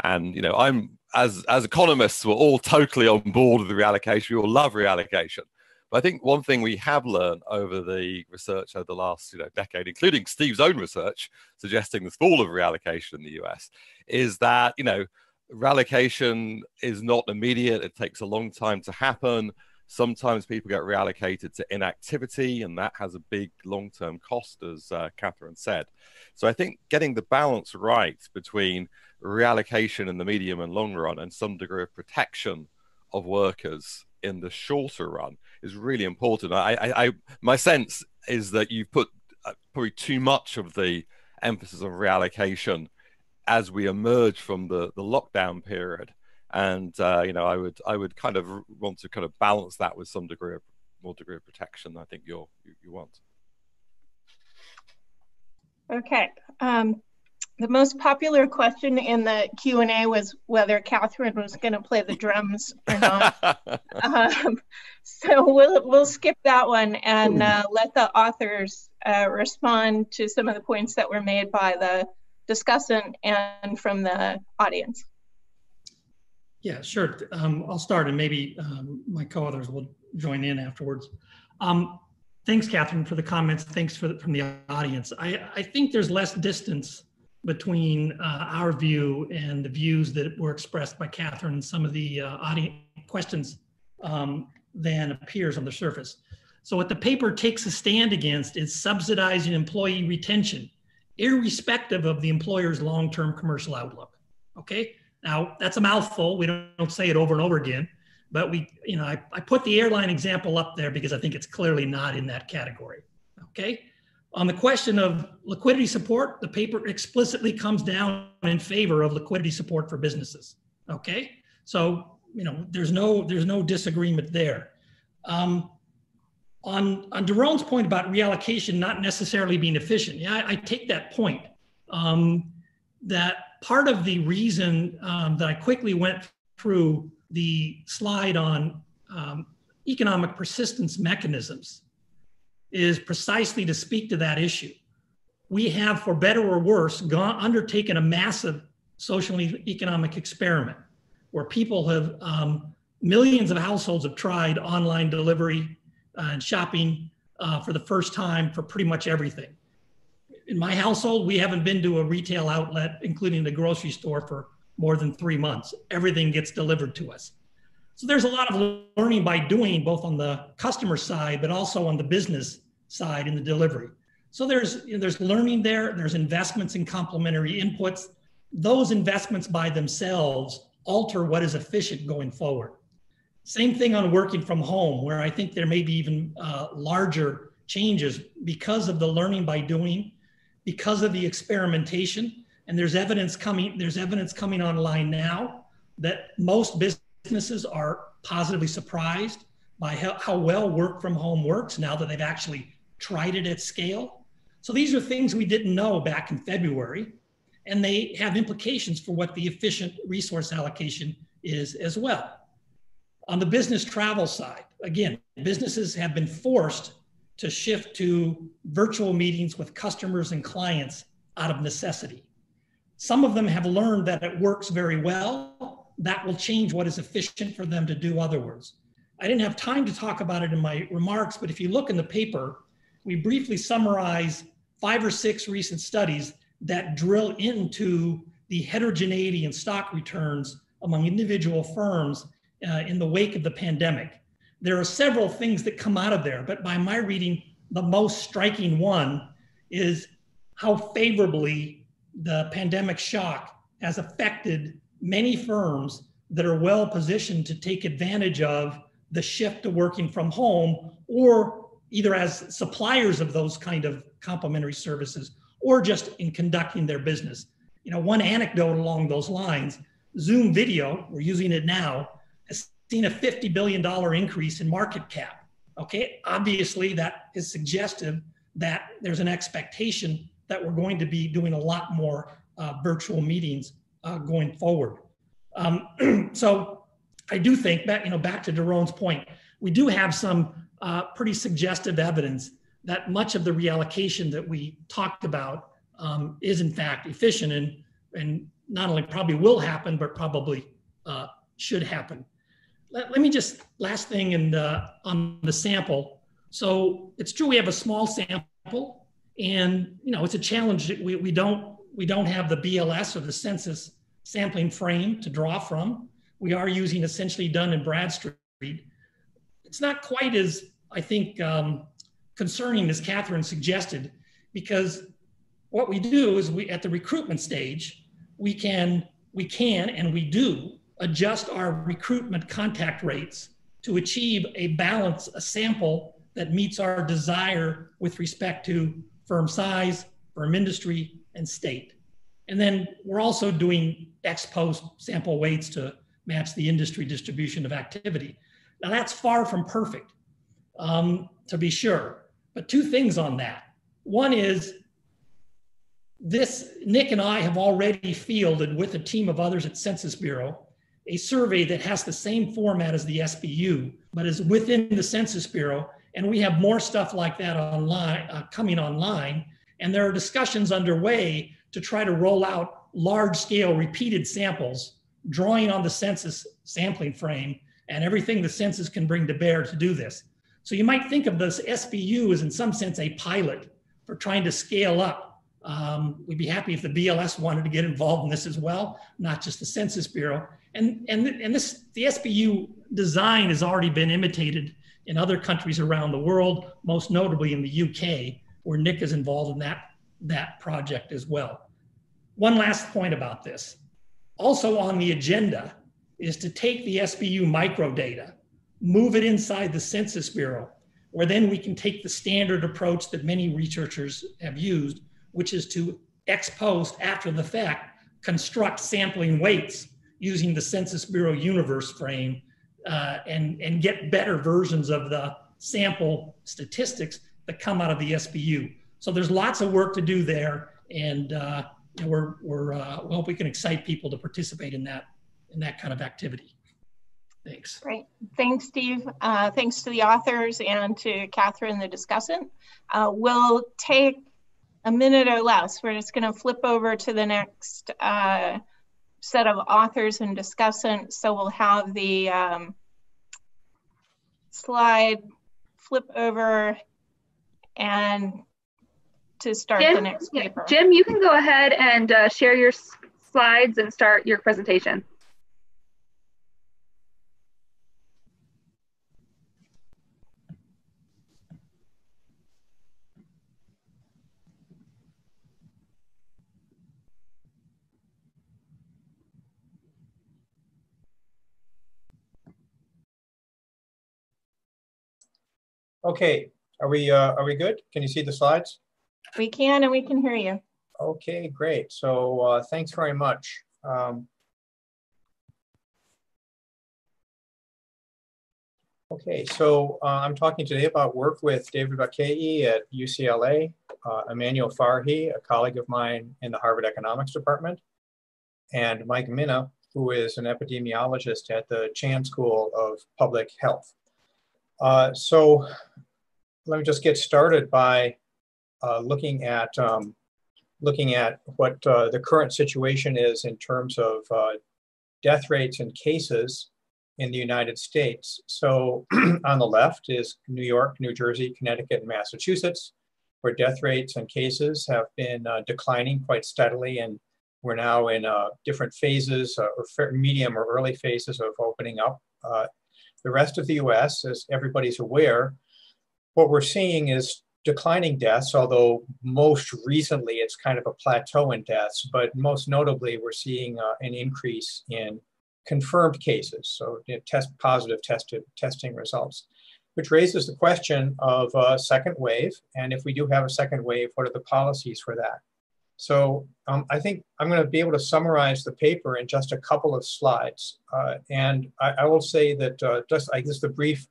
And, you know, I'm as as economists, we're all totally on board with the reallocation. We all love reallocation. But I think one thing we have learned over the research over the last you know, decade, including Steve's own research, suggesting the fall of reallocation in the U S, is that, you know, reallocation is not immediate. It takes a long time to happen. Sometimes people get reallocated to inactivity, and that has a big long-term cost, as uh, Katharine said. So I think getting the balance right between reallocation in the medium and long run and some degree of protection of workers in the shorter run is really important. I, I, I my sense is that you've put probably too much of the emphasis on reallocation as we emerge from the, the lockdown period. And, uh, you know, I would I would kind of want to kind of balance that with some degree of more degree of protection than I think you're, you, you want. Okay. Um, the most popular question in the Q and A was whether Katharine was going to play the drums or not. um, so we'll, we'll skip that one and uh, let the authors uh, respond to some of the points that were made by the discussant and from the audience. Yeah, sure. Um, I'll start and maybe um, my co-authors will join in afterwards. Um, thanks, Katharine, for the comments. Thanks for the, from the audience. I, I think there's less distance between uh, our view and the views that were expressed by Katharine and some of the uh, audience questions um, than appears on the surface. So what the paper takes a stand against is subsidizing employee retention, irrespective of the employer's long-term commercial outlook, okay? Now, that's a mouthful. We don't, don't say it over and over again, but we, you know, I, I put the airline example up there because I think it's clearly not in that category, okay? On the question of liquidity support, the paper explicitly comes down in favor of liquidity support for businesses, okay? So, you know, there's no, there's no disagreement there. Um, on, on Daron's point about reallocation not necessarily being efficient, yeah, I, I take that point. Um, that part of the reason um, that I quickly went through the slide on um, economic persistence mechanisms is precisely to speak to that issue. We have, for better or worse, gone, undertaken a massive social and economic experiment where people have, um, millions of households have tried online delivery and shopping uh, for the first time for pretty much everything. In my household, we haven't been to a retail outlet, including the grocery store, for more than three months. Everything gets delivered to us. So there's a lot of learning by doing, both on the customer side, but also on the business side in the delivery. So there's, you know, there's learning there, there's investments in complementary inputs. Those investments by themselves alter what is efficient going forward. Same thing on working from home, where I think there may be even uh, larger changes because of the learning by doing, because of the experimentation, and there's evidence coming, there's evidence coming online now that most businesses are positively surprised by how, how well work from home works now that they've actually tried it at scale. So these are things we didn't know back in February, and they have implications for what the efficient resource allocation is as well. On the business travel side, again, businesses have been forced to shift to virtual meetings with customers and clients out of necessity. Some of them have learned that it works very well. That will change what is efficient for them to do otherwise. I didn't have time to talk about it in my remarks, but if you look in the paper, we briefly summarize five or six recent studies that drill into the heterogeneity in stock returns among individual firms uh, in the wake of the pandemic. There are several things that come out of there, but by my reading, the most striking one is how favorably the pandemic shock has affected many firms that are well positioned to take advantage of the shift to working from home, or either as suppliers of those kind of complementary services or just in conducting their business. You know, one anecdote along those lines, Zoom video, we're using it now, has seen a fifty billion dollars increase in market cap. Okay, obviously that is suggestive that there's an expectation that we're going to be doing a lot more uh, virtual meetings uh, going forward. Um, so I do think that, you know, back to Daron's point, we do have some uh, pretty suggestive evidence that much of the reallocation that we talked about um, is in fact efficient and, and not only probably will happen, but probably uh, should happen. Let, let me just, last thing in the, on the sample. So it's true we have a small sample, and you know it's a challenge that we, we don't we don't have the B L S or the census sampling frame to draw from. We are using essentially Dun and Bradstreet. It's not quite as, I think, um, concerning as Katharine suggested, because what we do is we, at the recruitment stage, we can we can and we do adjust our recruitment contact rates to achieve a balance, a sample that meets our desire with respect to firm size, firm industry, and state. And then we're also doing ex post sample weights to match the industry distribution of activity. Now that's far from perfect, um, to be sure, but two things on that. One is this, Nick and I have already fielded with a team of others at Census Bureau, a survey that has the same format as the S B U, but is within the Census Bureau. And we have more stuff like that online, uh, coming online. And there are discussions underway to try to roll out large scale repeated samples, drawing on the census sampling frame and everything the census can bring to bear to do this. So you might think of this S B U as in some sense a pilot for trying to scale up. Um, we'd be happy if the B L S wanted to get involved in this as well, not just the Census Bureau. And, and, and this, the S B U design has already been imitated in other countries around the world, most notably in the U K, where Nick is involved in that, that project as well. One last point about this. Also on the agenda is to take the S B U microdata, move it inside the Census Bureau, where then we can take the standard approach that many researchers have used, which is to ex post, after the fact, construct sampling weights using the Census Bureau universe frame Uh, and, and get better versions of the sample statistics that come out of the S B U. So there's lots of work to do there, and uh, we're, we're, uh, we hope we can excite people to participate in that, in that kind of activity. Thanks. Great. Thanks, Steve. Uh, thanks to the authors and to Katharine, the discussant. Uh, we'll take a minute or less. We're just going to flip over to the next uh, set of authors and discussants. So we'll have the um, slide flip over and to start Jim, the next paper. Jim, you can go ahead and uh, share your slides and start your presentation. Okay, are we uh, are we good? Can you see the slides? We can, and we can hear you. Okay, great. So uh, thanks very much. Um, okay, so uh, I'm talking today about work with David Bakkei at U C L A, uh, Emmanuel Farhi, a colleague of mine in the Harvard Economics Department, and Mike Mina, who is an epidemiologist at the Chan School of Public Health. Uh, so let me just get started by uh, looking at um, looking at what uh, the current situation is in terms of uh, death rates and cases in the United States. So on the left is New York, New Jersey, Connecticut, and Massachusetts, where death rates and cases have been uh, declining quite steadily, and we're now in uh, different phases, uh, or medium or early phases of opening up. Uh, the rest of the U S, as everybody's aware, what we're seeing is declining deaths, although most recently it's kind of a plateau in deaths, but most notably we're seeing uh, an increase in confirmed cases, so you know, test positive tested testing results, which raises the question of a second wave, and if we do have a second wave, what are the policies for that? So um, I think I'm going to be able to summarize the paper in just a couple of slides, uh, and I, I will say that uh, just I guess the brief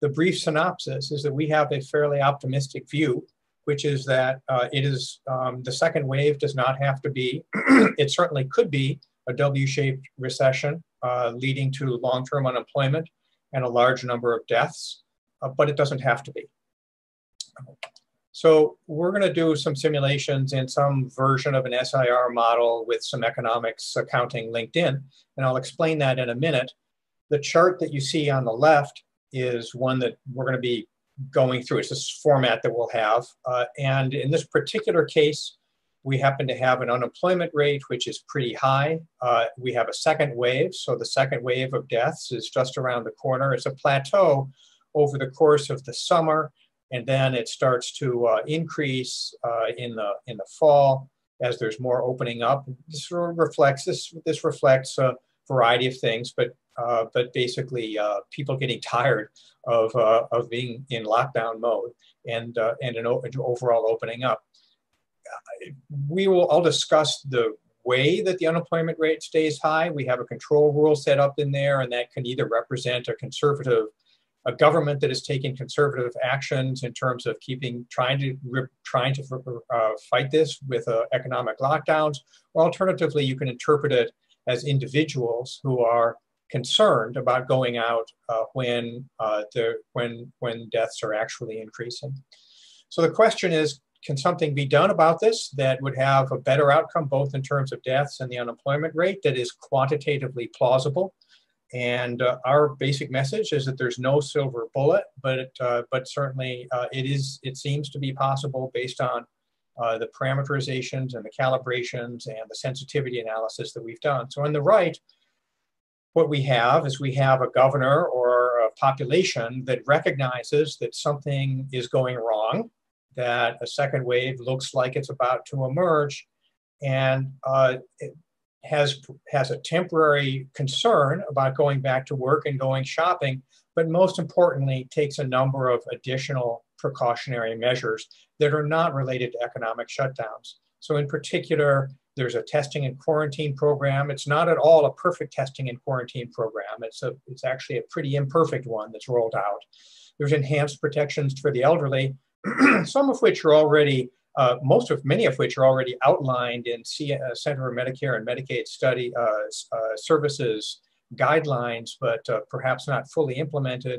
the brief synopsis is that we have a fairly optimistic view, which is that uh, it is um, the second wave does not have to be. It certainly could be a W-shaped recession uh, leading to long-term unemployment and a large number of deaths, uh, but it doesn't have to be. So we're going to do some simulations in some version of an S I R model with some economics accounting linked in, and I'll explain that in a minute. The chart that you see on the left is one that we're going to be going through. It's this format that we'll have. Uh, and in this particular case, we happen to have an unemployment rate, which is pretty high. Uh, we have a second wave. So the second wave of deaths is just around the corner. It's a plateau over the course of the summer. And then it starts to uh, increase uh, in the in the fall as there's more opening up. This reflects this this reflects a variety of things, but uh, but basically uh, people getting tired of uh, of being in lockdown mode and uh, and an o- overall opening up. We will I'll discuss the way that the unemployment rate stays high. We have a control rule set up in there, and that can either represent a conservative. A government that is taking conservative actions in terms of keeping trying to trying to uh, fight this with uh, economic lockdowns, or alternatively, you can interpret it as individuals who are concerned about going out uh, when uh, the when when deaths are actually increasing. So the question is, can something be done about this that would have a better outcome, both in terms of deaths and the unemployment rate, that is quantitatively plausible? And uh, our basic message is that there's no silver bullet, but uh, but certainly uh, it is it seems to be possible based on uh, the parameterizations and the calibrations and the sensitivity analysis that we've done. So on the right, what we have is we have a governor or a population that recognizes that something is going wrong, that a second wave looks like it's about to emerge, and uh, it, has has a temporary concern about going back to work and going shopping, but most importantly, takes a number of additional precautionary measures that are not related to economic shutdowns. So in particular, there's a testing and quarantine program. It's not at all a perfect testing and quarantine program. It's a it's actually a pretty imperfect one that's rolled out. There's enhanced protections for the elderly, some of which are already Uh, most of many of which are already outlined in C- uh, Center for Medicare and Medicaid study uh, uh, services guidelines, but uh, perhaps not fully implemented.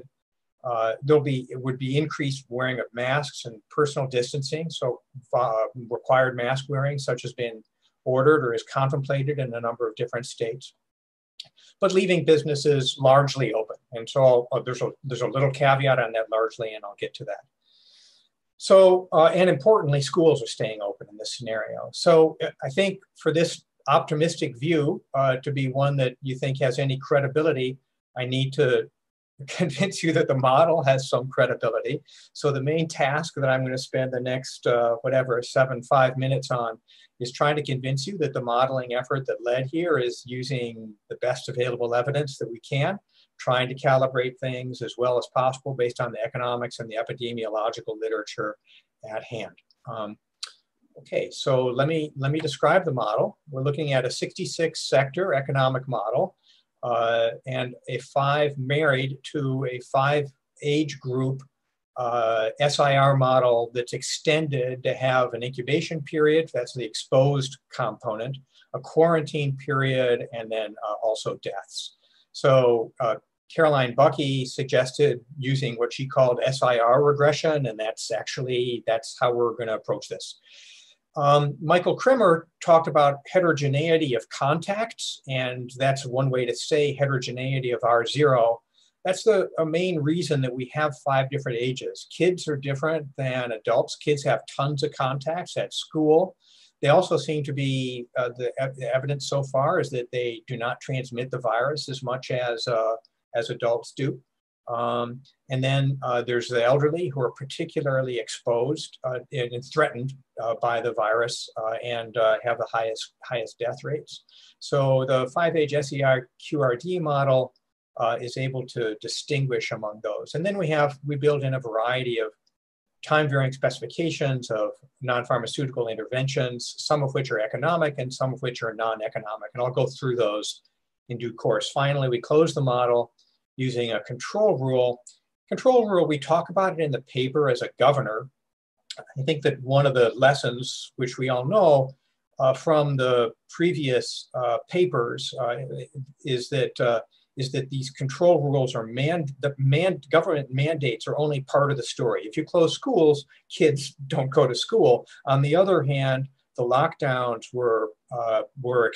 Uh, there'll be it would be increased wearing of masks and personal distancing. So uh, required mask wearing, such as been ordered or is contemplated in a number of different states. But leaving businesses largely open, and so uh, there's a there's a little caveat on that largely, and I'll get to that. So, uh, and importantly, schools are staying open in this scenario. So I think for this optimistic view uh, to be one that you think has any credibility, I need to convince you that the model has some credibility. So the main task that I'm going to spend the next, uh, whatever, seven, five minutes on is trying to convince you that the modeling effort that led here is using the best available evidence that we can, trying to calibrate things as well as possible based on the economics and the epidemiological literature at hand. Um, okay, so let me, let me describe the model. We're looking at a sixty-six sector economic model uh, and a five married to a five age group uh, S I R model that's extended to have an incubation period, that's the exposed component, a quarantine period, and then uh, also deaths. So uh, Caroline Bucky suggested using what she called S I R regression, and that's actually, that's how we're going to approach this. Um, Michael Kremer talked about heterogeneity of contacts, and that's one way to say heterogeneity of R zero. That's the a main reason that we have five different ages. Kids are different than adults. Kids have tons of contacts at school. They also seem to be, uh, the, ev- the evidence so far is that they do not transmit the virus as much as, uh, as adults do. Um, and then uh, there's the elderly who are particularly exposed uh, and, and threatened uh, by the virus uh, and uh, have the highest highest death rates. So the five-H S I R Q R D model uh, is able to distinguish among those. And then we have, we build in a variety of time-varying specifications of non-pharmaceutical interventions, some of which are economic and some of which are non-economic. And I'll go through those in due course. Finally, we close the model using a control rule. Control rule, we talk about it in the paper as a governor. I think that one of the lessons, which we all know uh, from the previous uh, papers, uh, is that uh, is that these control rules are man, the man, government mandates are only part of the story. If you close schools, kids don't go to school. On the other hand, the lockdowns were uh, were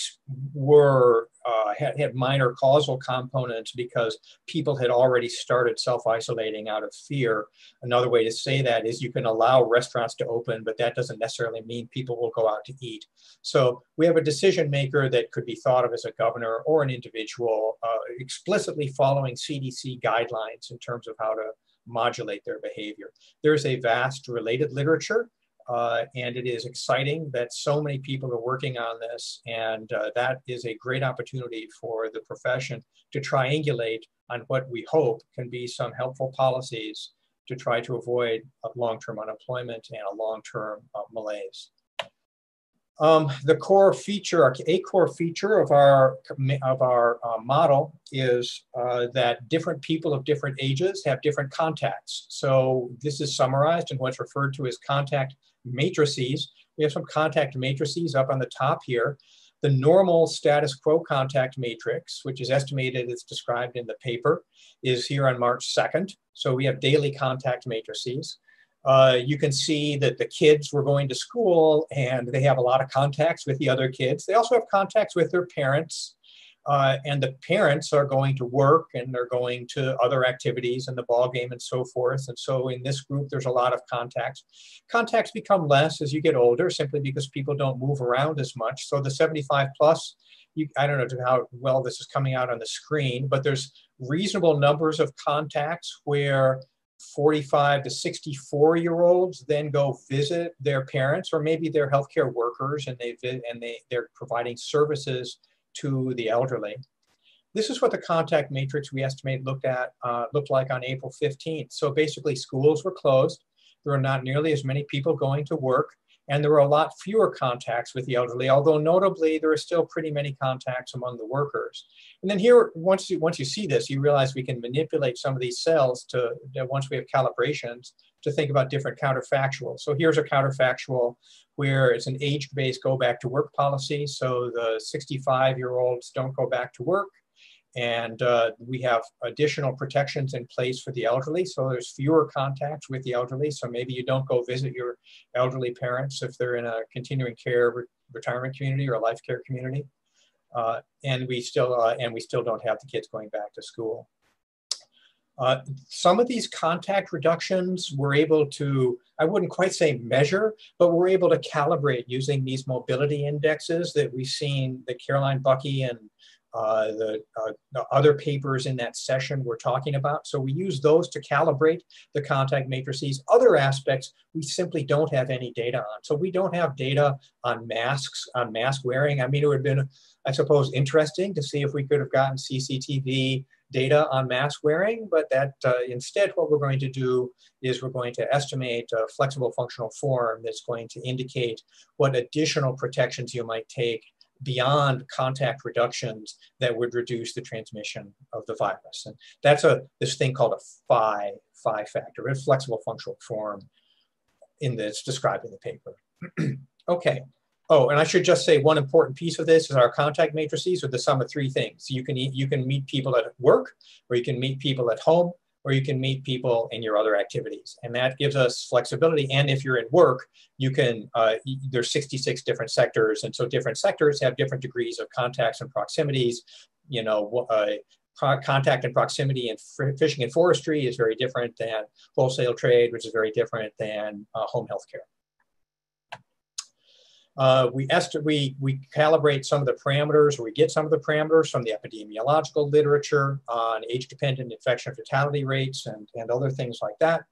were uh, had, had minor causal components because people had already started self-isolating out of fear. Another way to say that is you can allow restaurants to open, but that doesn't necessarily mean people will go out to eat. So we have a decision maker that could be thought of as a governor or an individual uh, explicitly following C D C guidelines in terms of how to modulate their behavior. There's a vast related literature. Uh, and it is exciting that so many people are working on this, and uh, that is a great opportunity for the profession to triangulate on what we hope can be some helpful policies to try to avoid long-term unemployment and a long-term uh, malaise. Um, the core feature, a core feature of our, of our uh, model is uh, that different people of different ages have different contacts. So this is summarized in what's referred to as contact matrices. We have some contact matrices up on the top here. The normal status quo contact matrix, which is estimated, it's described in the paper, is here on March second. So we have daily contact matrices. Uh, you can see that the kids were going to school and they have a lot of contacts with the other kids. They also have contacts with their parents. Uh, and the parents are going to work and they're going to other activities and the ball game and so forth. And so in this group, there's a lot of contacts. Contacts become less as you get older simply because people don't move around as much. So the seventy-five plus, you, I don't know how well this is coming out on the screen, but there's reasonable numbers of contacts where forty-five to sixty-four year olds then go visit their parents, or maybe they're healthcare workers and they and they they're providing services to the elderly. This is what the contact matrix we estimate looked at uh, looked like on April fifteenth. So basically, schools were closed. There were not nearly as many people going to work, and there were a lot fewer contacts with the elderly. Although notably, there are still pretty many contacts among the workers. And then here, once you once you see this, you realize we can manipulate some of these cells to, once we have calibrations, to think about different counterfactuals. So here's a counterfactual where it's an age-based go back to work policy. So the sixty-five year olds don't go back to work. And uh, we have additional protections in place for the elderly. So there's fewer contacts with the elderly. So maybe you don't go visit your elderly parents if they're in a continuing care re retirement community or a life care community. Uh, and we still uh, and we still don't have the kids going back to school. Uh, some of these contact reductions we're able to, I wouldn't quite say measure, but we're able to calibrate using these mobility indexes that we've seen that Caroline Bucky and Uh, the, uh, the other papers in that session we're talking about. So we use those to calibrate the contact matrices. Other aspects we simply don't have any data on. So we don't have data on masks, on mask wearing. I mean, it would have been, I suppose, interesting to see if we could have gotten C C T V data on mask wearing, but that uh, instead what we're going to do is we're going to estimate a flexible functional form that's going to indicate what additional protections you might take beyond contact reductions that would reduce the transmission of the virus. And that's a this thing called a phi, phi factor, a flexible functional form in that's described in the paper. Okay. Oh, and I should just say one important piece of this is our contact matrices are the sum of three things. You can, you can meet people at work, or you can meet people at home, or you can meet people in your other activities. And that gives us flexibility. And if you're at work, you can, uh, there's sixty-six different sectors. And so different sectors have different degrees of contacts and proximities. You know, uh, contact and proximity in fishing and forestry is very different than wholesale trade, which is very different than uh, home healthcare. Uh, we, esti- we, we calibrate some of the parameters, or we get some of the parameters from the epidemiological literature on age-dependent infection fatality rates and, and other things like that.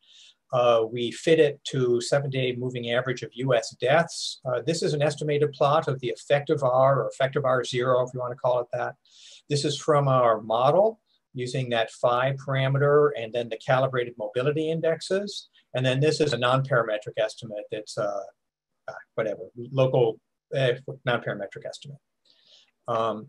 Uh, we fit it to seven-day moving average of U S deaths. Uh, this is an estimated plot of the effective R or effective R zero, if you want to call it that. This is from our model using that phi parameter and then the calibrated mobility indexes. And then this is a non-parametric estimate that's uh, whatever, local uh, non-parametric estimate. Um,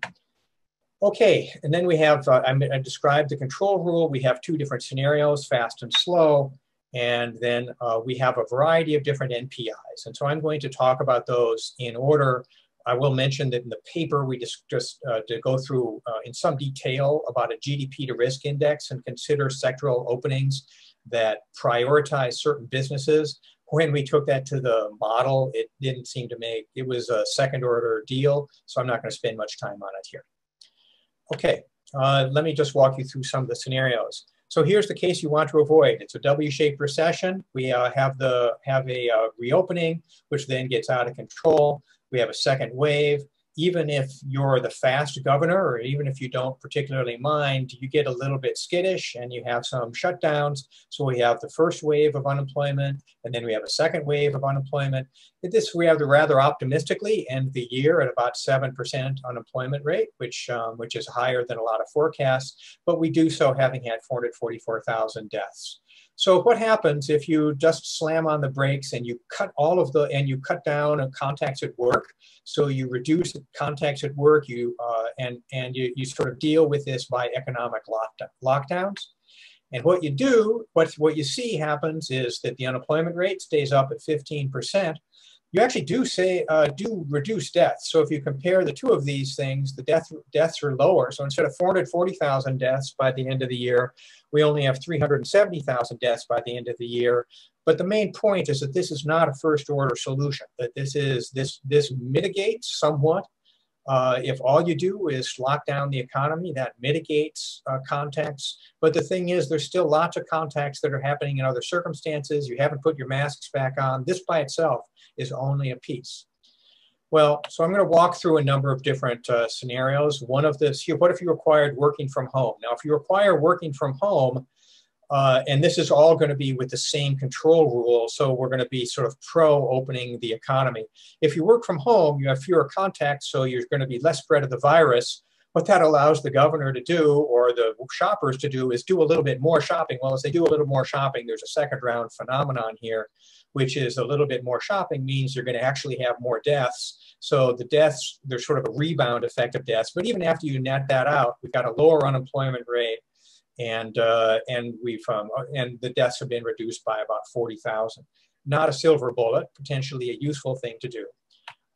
okay, and then we have, uh, I, I described the control rule. We have two different scenarios, fast and slow. And then uh, we have a variety of different N P Is. And so I'm going to talk about those in order. I will mention that in the paper, we just, just uh, to go through uh, in some detail about a G D P to risk index and consider sectoral openings that prioritize certain businesses. When we took that to the model, it didn't seem to make, it was a second order deal. So I'm not gonna spend much time on it here. Okay, uh, let me just walk you through some of the scenarios. So here's the case you want to avoid. It's a W-shaped recession. We uh, have the have a uh, reopening, which then gets out of control. We have a second wave. Even if you're the fast governor, or even if you don't particularly mind, you get a little bit skittish and you have some shutdowns. So we have the first wave of unemployment, and then we have a second wave of unemployment. This we have to rather optimistically end the year at about seven percent unemployment rate, which, um, which is higher than a lot of forecasts, but we do so having had four hundred forty-four thousand deaths. So what happens if you just slam on the brakes and you cut all of the, and you cut down on contacts at work? So you reduce contacts at work, you uh, and and you, you sort of deal with this by economic lockdown, lockdowns. And what you do, what what you see happens is that the unemployment rate stays up at fifteen percent. You actually do say uh, do reduce deaths. So if you compare the two of these things, the death deaths are lower. So instead of four hundred forty thousand deaths by the end of the year, we only have three hundred seventy thousand deaths by the end of the year. But the main point is that this is not a first order solution. That this is this this mitigates somewhat. Uh, if all you do is lock down the economy, that mitigates uh, contacts. But the thing is, there's still lots of contacts that are happening in other circumstances. You haven't put your masks back on. This by itself is only a piece. Well, so I'm going to walk through a number of different uh, scenarios. One of this here, what if you required working from home? Now, if you require working from home, Uh, and this is all going to be with the same control rule. So we're going to be sort of pro opening the economy. If you work from home, you have fewer contacts, so you're going to be less spread of the virus. What that allows the governor to do, or the shoppers to do, is do a little bit more shopping. Well, as they do a little more shopping, there's a second round phenomenon here, which is a little bit more shopping means you're going to actually have more deaths. So the deaths, there's sort of a rebound effect of deaths. But even after you net that out, we've got a lower unemployment rate. And uh, and we've um, and the deaths have been reduced by about forty thousand. Not a silver bullet, potentially a useful thing to do.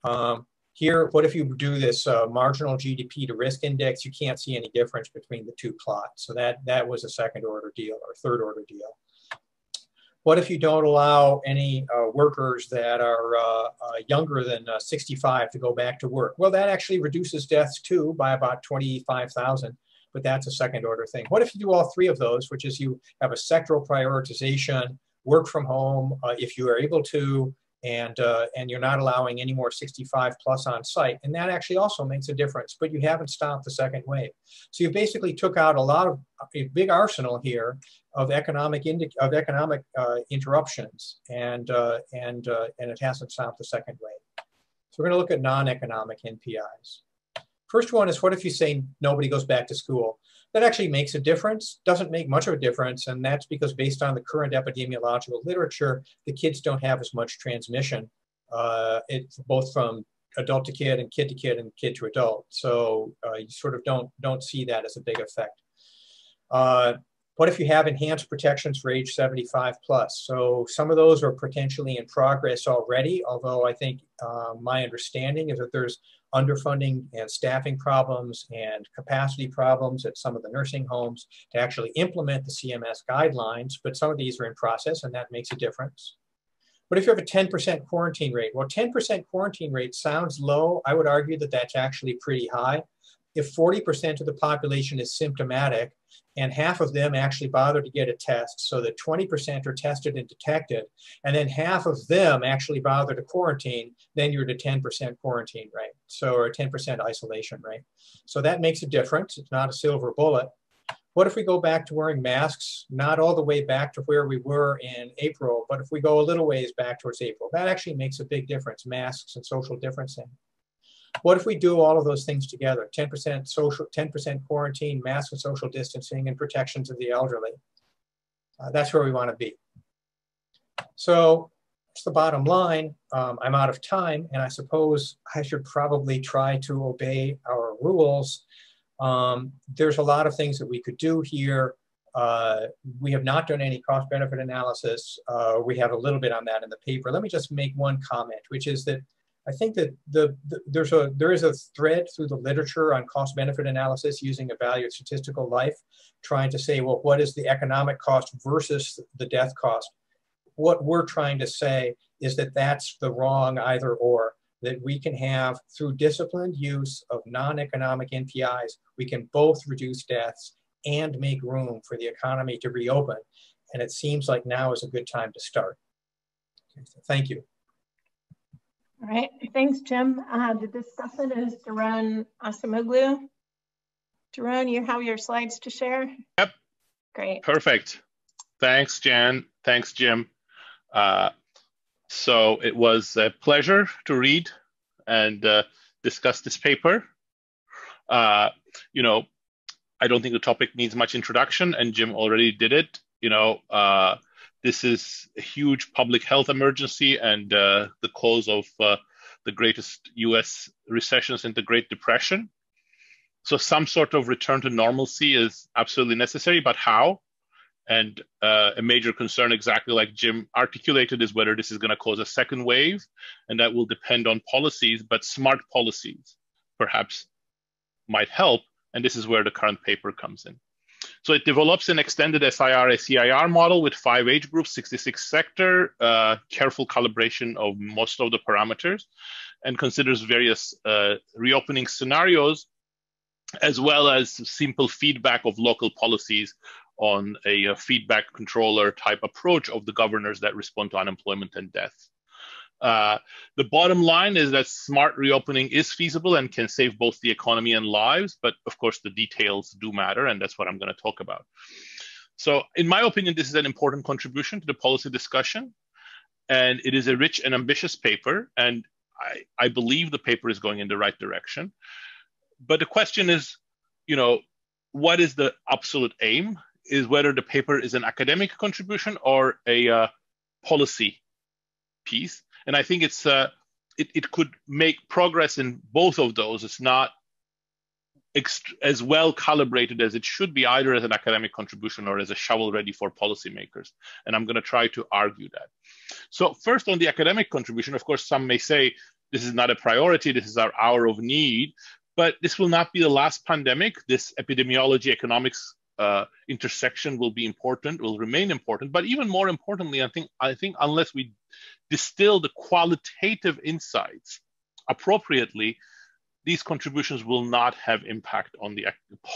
Um, here, what if you do this uh, marginal G D P to risk index? You can't see any difference between the two plots. So that that was a second order deal or third order deal. What if you don't allow any uh, workers that are uh, uh, younger than uh, sixty-five to go back to work? Well, that actually reduces deaths too by about twenty-five thousand. But that's a second order thing. What if you do all three of those, which is you have a sectoral prioritization, work from home uh, if you are able to, and, uh, and you're not allowing any more sixty-five plus on site. And that actually also makes a difference, but you haven't stopped the second wave. So you basically took out a lot of a big arsenal here of economic, indi of economic uh, interruptions, and, uh, and, uh, and it hasn't stopped the second wave. So we're gonna look at non-economic N P Is. First one is, what if you say nobody goes back to school? That actually makes a difference, doesn't make much of a difference, and that's because based on the current epidemiological literature, the kids don't have as much transmission, uh, it's both from adult to kid and kid to kid and kid to adult. So uh, you sort of don't, don't see that as a big effect. Uh, What if you have enhanced protections for age seventy-five plus? So some of those are potentially in progress already, although I think uh, my understanding is that there's underfunding and staffing problems and capacity problems at some of the nursing homes to actually implement the C M S guidelines, but some of these are in process and that makes a difference. What if you have a ten percent quarantine rate? Well, ten percent quarantine rate sounds low. I would argue that that's actually pretty high. If forty percent of the population is symptomatic, and half of them actually bother to get a test, so that twenty percent are tested and detected, and then half of them actually bother to quarantine, then you're at a ten percent quarantine rate, so or a ten percent isolation rate. So that makes a difference. It's not a silver bullet. What if we go back to wearing masks, not all the way back to where we were in April, but if we go a little ways back towards April? That actually makes a big difference, masks and social distancing. What if we do all of those things together? ten percent social, ten percent quarantine, mask and social distancing, and protections of the elderly. Uh, that's where we want to be. So that's the bottom line. Um, I'm out of time, and I suppose I should probably try to obey our rules. Um, there's a lot of things that we could do here. Uh, we have not done any cost-benefit analysis. Uh, we have a little bit on that in the paper. Let me just make one comment, which is that I think that the, the, there's a, there is a thread through the literature on cost-benefit analysis using a value of statistical life, trying to say, well, what is the economic cost versus the death cost? What we're trying to say is that that's the wrong either or, that we can have, through disciplined use of non-economic N P Is, we can both reduce deaths and make room for the economy to reopen. And it seems like now is a good time to start. Okay, so thank you. All right, thanks, Jim. Uh, the discussant is Daron Acemoglu. Daron, you have your slides to share? Yep. Great. Perfect. Thanks, Jan. Thanks, Jim. Uh, so it was a pleasure to read and uh, discuss this paper. Uh, you know, I don't think the topic needs much introduction, and Jim already did it. You know, uh, This is a huge public health emergency and uh, the cause of uh, the greatest U S recession since the Great Depression. So some sort of return to normalcy is absolutely necessary, but how? And uh, a major concern, exactly like Jim articulated, is whether this is going to cause a second wave, and that will depend on policies, but smart policies perhaps might help. And this is where the current paper comes in. So it develops an extended S I R S E I R model with five age groups, sixty-six sector, uh, careful calibration of most of the parameters, and considers various uh, reopening scenarios, as well as simple feedback of local policies on a, a feedback controller type approach of the governors that respond to unemployment and death. Uh, the bottom line is that smart reopening is feasible and can save both the economy and lives, but of course the details do matter, and that's what I'm going to talk about. So in my opinion, this is an important contribution to the policy discussion, and it is a rich and ambitious paper, and I, I believe the paper is going in the right direction. But the question is, you know, what is the absolute aim? Is whether the paper is an academic contribution or a uh, policy piece. And I think it's uh, it, it could make progress in both of those. It's not as well calibrated as it should be, either as an academic contribution or as a shovel ready for policymakers. And I'm going to try to argue that. So first, on the academic contribution, of course, some may say this is not a priority. This is our hour of need. But this will not be the last pandemic. This epidemiology economics Uh, intersection will be important, will remain important, but even more importantly, I think, I think unless we distill the qualitative insights appropriately, these contributions will not have impact on the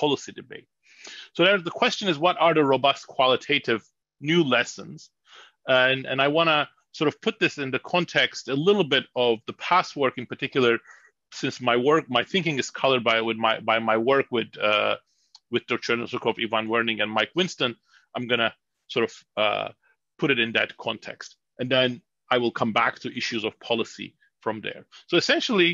policy debate. So there, the question is, what are the robust qualitative new lessons? And, and I want to sort of put this in the context a little bit of the past work, in particular, since my work, my thinking is colored by, with my, by my work with uh, with Doctor Nosukov, Ivan Werning, and Mike Winston. I'm going to sort of uh, put it in that context. And then I will come back to issues of policy from there. So essentially,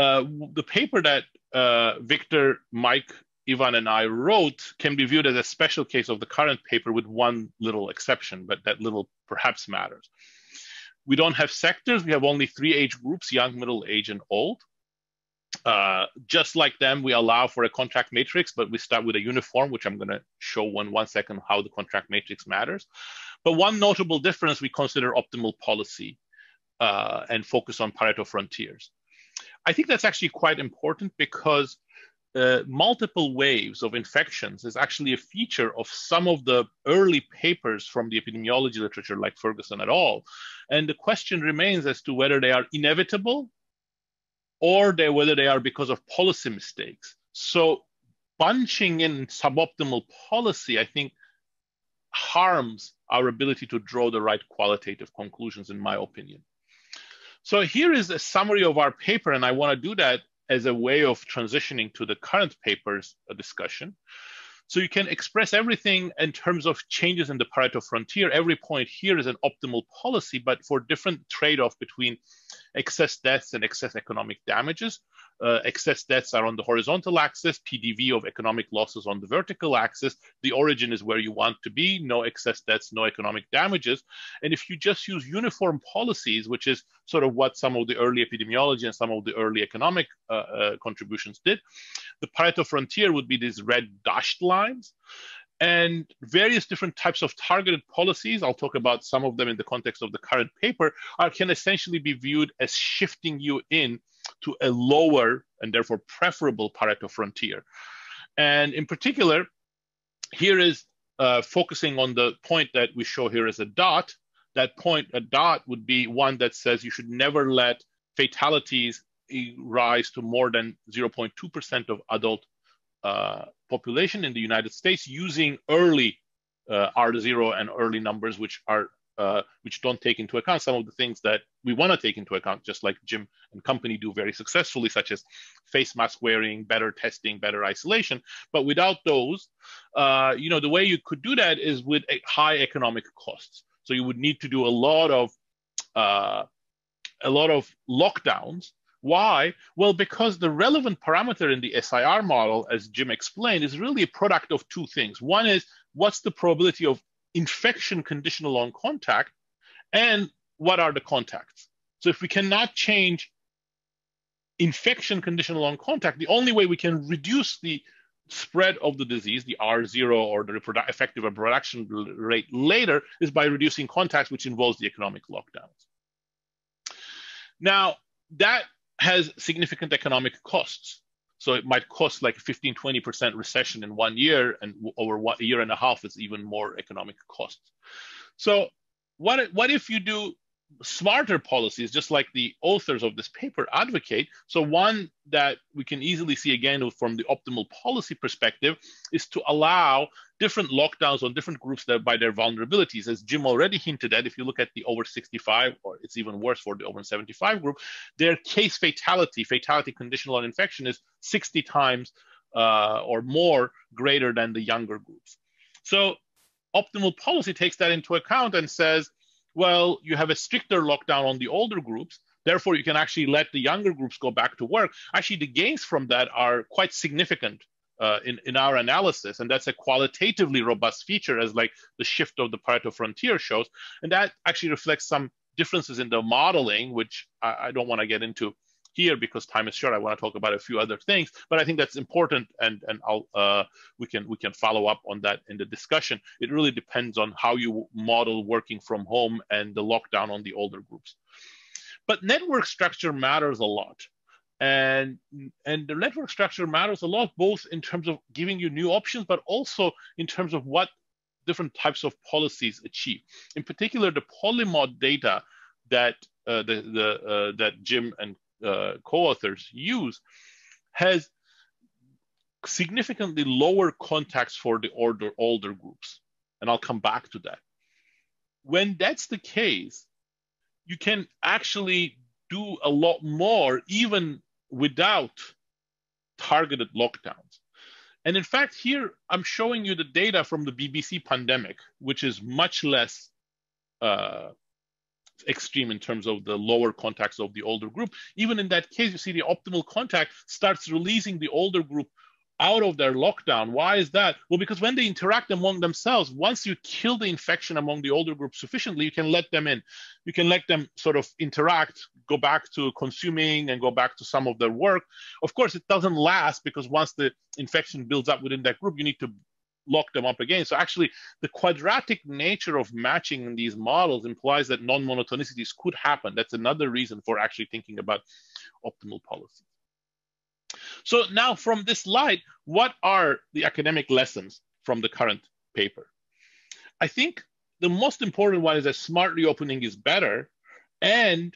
uh, the paper that uh, Victor, Mike, Ivan, and I wrote can be viewed as a special case of the current paper, with one little exception, but that little perhaps matters. We don't have sectors. We have only three age groups: young, middle, age, and old. Uh, just like them, we allow for a contract matrix, but we start with a uniform, which I'm going to show one one second how the contract matrix matters. But one notable difference, we consider optimal policy uh, and focus on Pareto frontiers. I think that's actually quite important, because uh, multiple waves of infections is actually a feature of some of the early papers from the epidemiology literature, like Ferguson et al. And the question remains as to whether they are inevitable, or they, whether they are because of policy mistakes. So bunching in suboptimal policy, I think, harms our ability to draw the right qualitative conclusions, in my opinion. So here is a summary of our paper, and I want to do that as a way of transitioning to the current paper's discussion. So you can express everything in terms of changes in the Pareto frontier. Every point here is an optimal policy, but for different trade-off between excess deaths and excess economic damages. Uh, excess deaths are on the horizontal axis, P D V of economic losses on the vertical axis. The origin is where you want to be, no excess deaths, no economic damages. And if you just use uniform policies, which is sort of what some of the early epidemiology and some of the early economic uh, uh, contributions did, the Pareto frontier would be these red dashed lines. And various different types of targeted policies, I'll talk about some of them in the context of the current paper, are, can essentially be viewed as shifting you in to a lower and therefore preferable Pareto frontier. And in particular, here is uh, focusing on the point that we show here as a dot. That point, a dot, would be one that says you should never let fatalities rise to more than zero point two percent of adult Uh, population in the United States, using early uh, R zero and early numbers, which are uh, which don't take into account some of the things that we want to take into account, just like Jim and company do very successfully, such as face mask wearing, better testing, better isolation. But without those, uh, you know, the way you could do that is with a high economic costs. So you would need to do a lot of uh, a lot of lockdowns. Why? Well, because the relevant parameter in the S I R model, as Jim explained, is really a product of two things. One is, what's the probability of infection conditional on contact, and what are the contacts? So if we cannot change infection conditional on contact, the only way we can reduce the spread of the disease, the R zero or the effective reproduction rate later, is by reducing contacts, which involves the economic lockdowns. Now, that has significant economic costs. So it might cost like fifteen, twenty percent recession in one year, and over one, a year and a half, it's even more economic costs. So what, what if you do smarter policies, just like the authors of this paper advocate? So one that we can easily see again from the optimal policy perspective is to allow different lockdowns on different groups that by their vulnerabilities. As Jim already hinted at, if you look at the over sixty-five, or it's even worse for the over seventy-five group, their case fatality, fatality conditional on infection, is sixty times uh, or more greater than the younger groups. So optimal policy takes that into account and says, well, you have a stricter lockdown on the older groups, therefore you can actually let the younger groups go back to work. Actually, the gains from that are quite significant uh, in, in our analysis, and that's a qualitatively robust feature, as like the shift of the Pareto frontier shows. And that actually reflects some differences in the modeling, which I, I don't want to get into here because time is short. I want to talk about a few other things, but I think that's important, and, and I'll, uh, we can we can follow up on that in the discussion. It really depends on how you model working from home and the lockdown on the older groups. But network structure matters a lot. And, and the network structure matters a lot, both in terms of giving you new options, but also in terms of what different types of policies achieve. In particular, the Polymod data that, uh, the, the, uh, that Jim and Uh, co-authors use has significantly lower contacts for the older, older groups. And I'll come back to that. When that's the case, you can actually do a lot more even without targeted lockdowns. And in fact, here I'm showing you the data from the B B C pandemic, which is much less uh, extreme in terms of the lower contacts of the older group. Even in that case, you see the optimal contact starts releasing the older group out of their lockdown. Why is that? Well, because when they interact among themselves, once you kill the infection among the older group sufficiently, you can let them in. You can let them sort of interact, go back to consuming, and go back to some of their work. Of course, it doesn't last, because once the infection builds up within that group, you need to lock them up again. So actually, the quadratic nature of matching in these models implies that non-monotonicities could happen. That's another reason for actually thinking about optimal policy. So now from this slide, what are the academic lessons from the current paper? I think the most important one is that smart reopening is better, and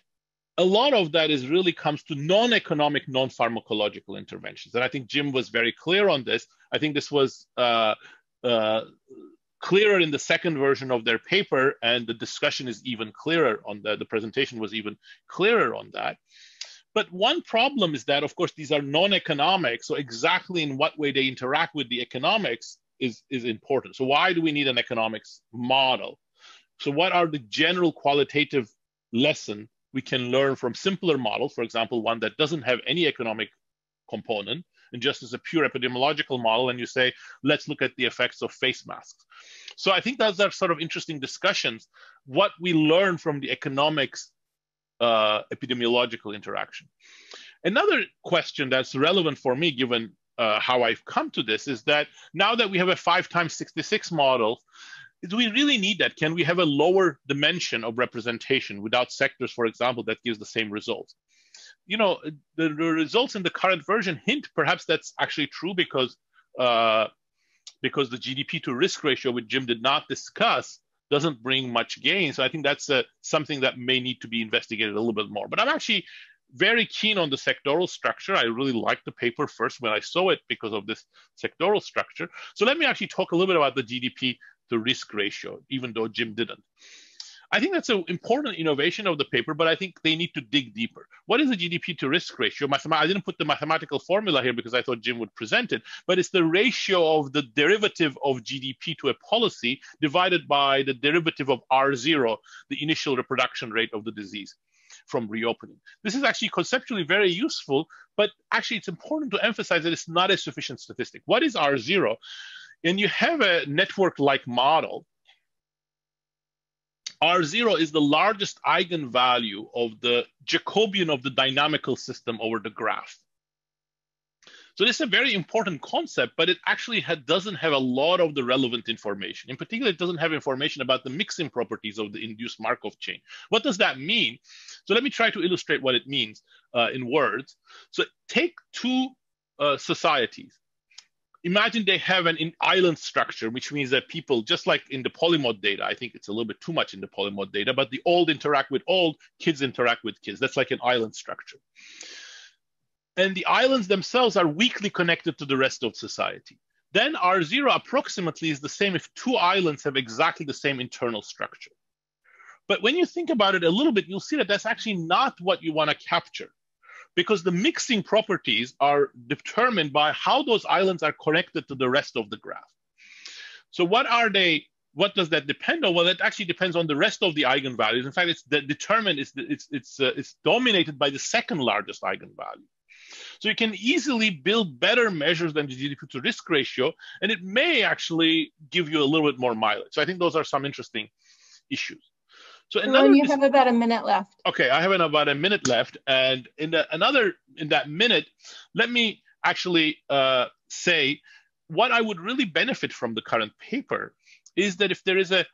a lot of that is really comes to non-economic, non-pharmacological interventions. And I think Jim was very clear on this. I think this was uh, uh, clearer in the second version of their paper, and the discussion is even clearer on that. The presentation was even clearer on that. But one problem is that, of course, these are non-economic. So exactly in what way they interact with the economics is, is important. So why do we need an economics model? So what are the general qualitative lessons we can learn from simpler models, for example, one that doesn't have any economic component and just is a pure epidemiological model, and you say, let's look at the effects of face masks. So I think those are sort of interesting discussions, what we learn from the economics Uh, epidemiological interaction. Another question that's relevant for me, given uh, how I've come to this, is that now that we have a five times sixty-six model, do we really need that? Can we have a lower dimension of representation without sectors, for example, that gives the same result? You know, the, the results in the current version hint perhaps that's actually true, because, uh, because the G D P to risk ratio, which Jim did not discuss, doesn't bring much gain. So I think that's uh, something that may need to be investigated a little bit more. But I'm actually very keen on the sectoral structure. I really liked the paper first when I saw it because of this sectoral structure. So let me actually talk a little bit about the G D P to risk ratio, even though Jim didn't. I think that's an important innovation of the paper, but I think they need to dig deeper. What is the G D P to risk ratio? Mathema- I didn't put the mathematical formula here because I thought Jim would present it, but it's the ratio of the derivative of G D P to a policy divided by the derivative of R zero, the initial reproduction rate of the disease from reopening. This is actually conceptually very useful, but actually it's important to emphasize that it's not a sufficient statistic. What is R zero? And you have a network-like model. R zero is the largest eigenvalue of the Jacobian of the dynamical system over the graph. So this is a very important concept, but it actually had, doesn't have a lot of the relevant information. In particular, it doesn't have information about the mixing properties of the induced Markov chain. What does that mean? So let me try to illustrate what it means uh, in words. So take two uh, societies. Imagine they have an in island structure, which means that people, just like in the Polymod data, I think it's a little bit too much in the Polymod data, but the old interact with old, kids interact with kids. That's like an island structure. And the islands themselves are weakly connected to the rest of society. Then R zero approximately is the same if two islands have exactly the same internal structure. But when you think about it a little bit, you'll see that that's actually not what you want to capture, because the mixing properties are determined by how those islands are connected to the rest of the graph. So what are they, what does that depend on? Well, it actually depends on the rest of the eigenvalues. In fact, it's determined, it's, it's, it's, uh, it's dominated by the second largest eigenvalue. So you can easily build better measures than the G D P to risk ratio, and it may actually give you a little bit more mileage. So I think those are some interesting issues. So another, you have about a minute left. Okay, I have about a minute left. And in the, another, in that minute, let me actually uh, say what I would really benefit from the current paper is that if there is a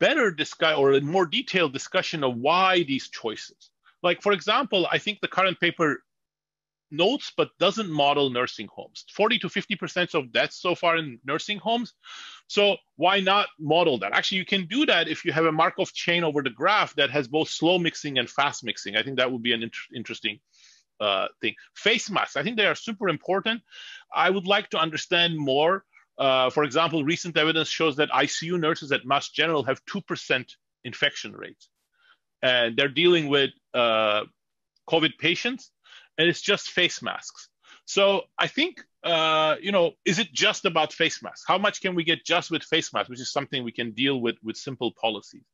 better discuss or a more detailed discussion of why these choices. Like, for example, I think the current paper notes but doesn't model nursing homes. forty to fifty percent of deaths so far in nursing homes. So why not model that? Actually, you can do that if you have a Markov chain over the graph that has both slow mixing and fast mixing. I think that would be an inter- interesting uh, thing. Face masks, I think they are super important. I would like to understand more. Uh, for example, recent evidence shows that I C U nurses at Mass General have two percent infection rates. And they're dealing with uh, COVID patients. And it's just face masks. So I think, uh, you know, is it just about face masks? How much can we get just with face masks, which is something we can deal with with simple policies?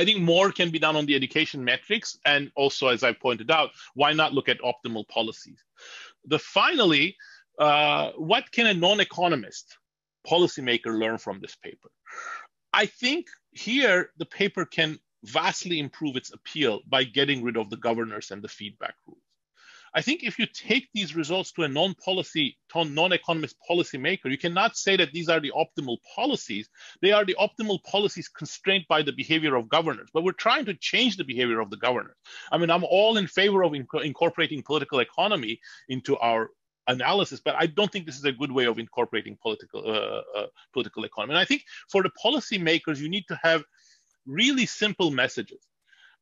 I think more can be done on the education metrics. And also, as I pointed out, why not look at optimal policies? The finally, uh, what can a non-economist policymaker learn from this paper? I think here the paper can vastly improve its appeal by getting rid of the governors and the feedback rules. I think if you take these results to a non-policy, non-economist policymaker, you cannot say that these are the optimal policies. They are the optimal policies constrained by the behavior of governors, but we're trying to change the behavior of the governors. I mean, I'm all in favor of inc- incorporating political economy into our analysis, but I don't think this is a good way of incorporating political, uh, uh, political economy. And I think for the policymakers, you need to have really simple messages.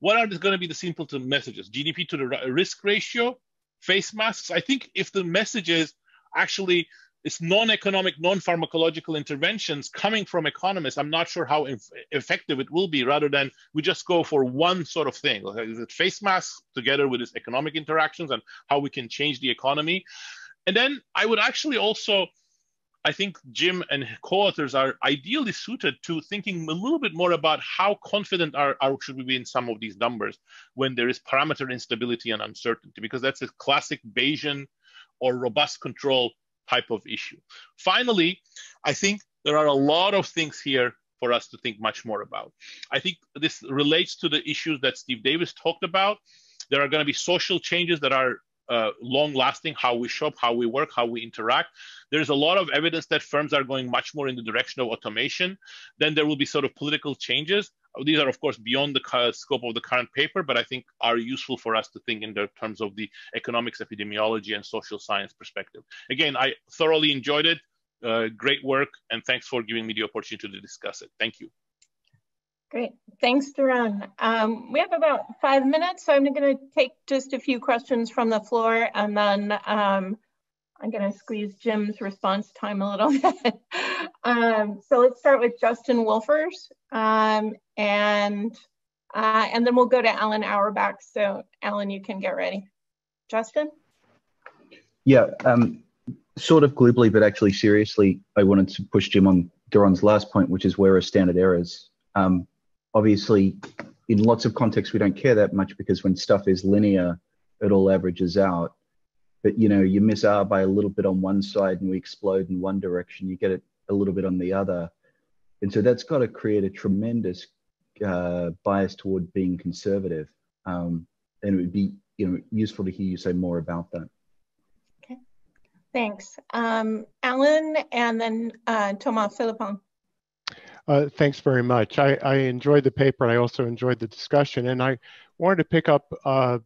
what are going to be the simpleton messages? G D P to the risk ratio, face masks. I think if the message is actually it's non-economic, non-pharmacological interventions coming from economists, I'm not sure how inf- effective it will be, rather than we just go for one sort of thing. Like, is it face masks together with its economic interactions and how we can change the economy? And then I would actually also, I think Jim and co-authors are ideally suited to thinking a little bit more about how confident are, are should we be in some of these numbers when there is parameter instability and uncertainty, because that's a classic Bayesian or robust control type of issue. Finally, I think there are a lot of things here for us to think much more about. I think this relates to the issues that Steve Davis talked about. There are going to be social changes that are uh, long lasting, how we shop, how we work, how we interact. There's a lot of evidence that firms are going much more in the direction of automation. Then there will be sort of political changes. These are, of course, beyond the scope of the current paper, but I think are useful for us to think in the terms of the economics, epidemiology, and social science perspective. Again, I thoroughly enjoyed it. Uh, great work, and thanks for giving me the opportunity to discuss it. Thank you. Great. Thanks, Daron. Um, we have about five minutes, so I'm going to take just a few questions from the floor, and then um, I'm going to squeeze Jim's response time a little bit. um, so let's start with Justin Wolfers. Um, and uh, and then we'll go to Alan Auerbach. So Alan, you can get ready. Justin? Yeah, um, sort of glibly, but actually seriously, I wanted to push Jim on Daron's last point, which is where are standard errors? Um, obviously, in lots of contexts, we don't care that much because when stuff is linear, it all averages out. But, you know, you miss R by a little bit on one side and we explode in one direction, you get it a little bit on the other. And so that's got to create a tremendous uh, bias toward being conservative. Um, and it would be, you know, useful to hear you say more about that. Okay, thanks. Um, Alan, and then uh, Thomas Philippon. Uh, thanks very much. I, I enjoyed the paper. And I also enjoyed the discussion. And I wanted to pick up uh,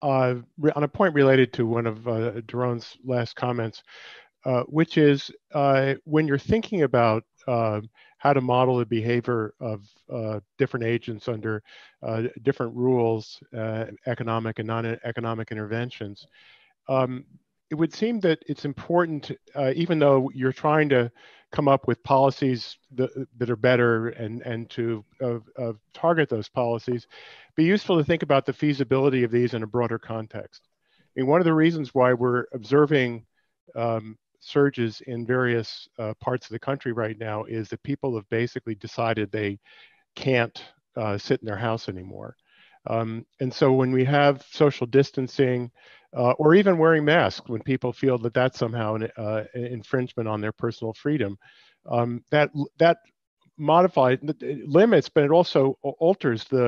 Uh, on a point related to one of uh, Daron's last comments, uh, which is uh, when you're thinking about uh, how to model the behavior of uh, different agents under uh, different rules, uh, economic and non-economic interventions, um, it would seem that it's important, uh, even though you're trying to come up with policies th that are better and, and to uh, uh, target those policies, be useful to think about the feasibility of these in a broader context. I mean, one of the reasons why we're observing um, surges in various uh, parts of the country right now is that people have basically decided they can't uh, sit in their house anymore. Um, and so when we have social distancing, Uh, or even wearing masks when people feel that that's somehow an, uh, an infringement on their personal freedom. Um, that that modified it limits, but it also alters the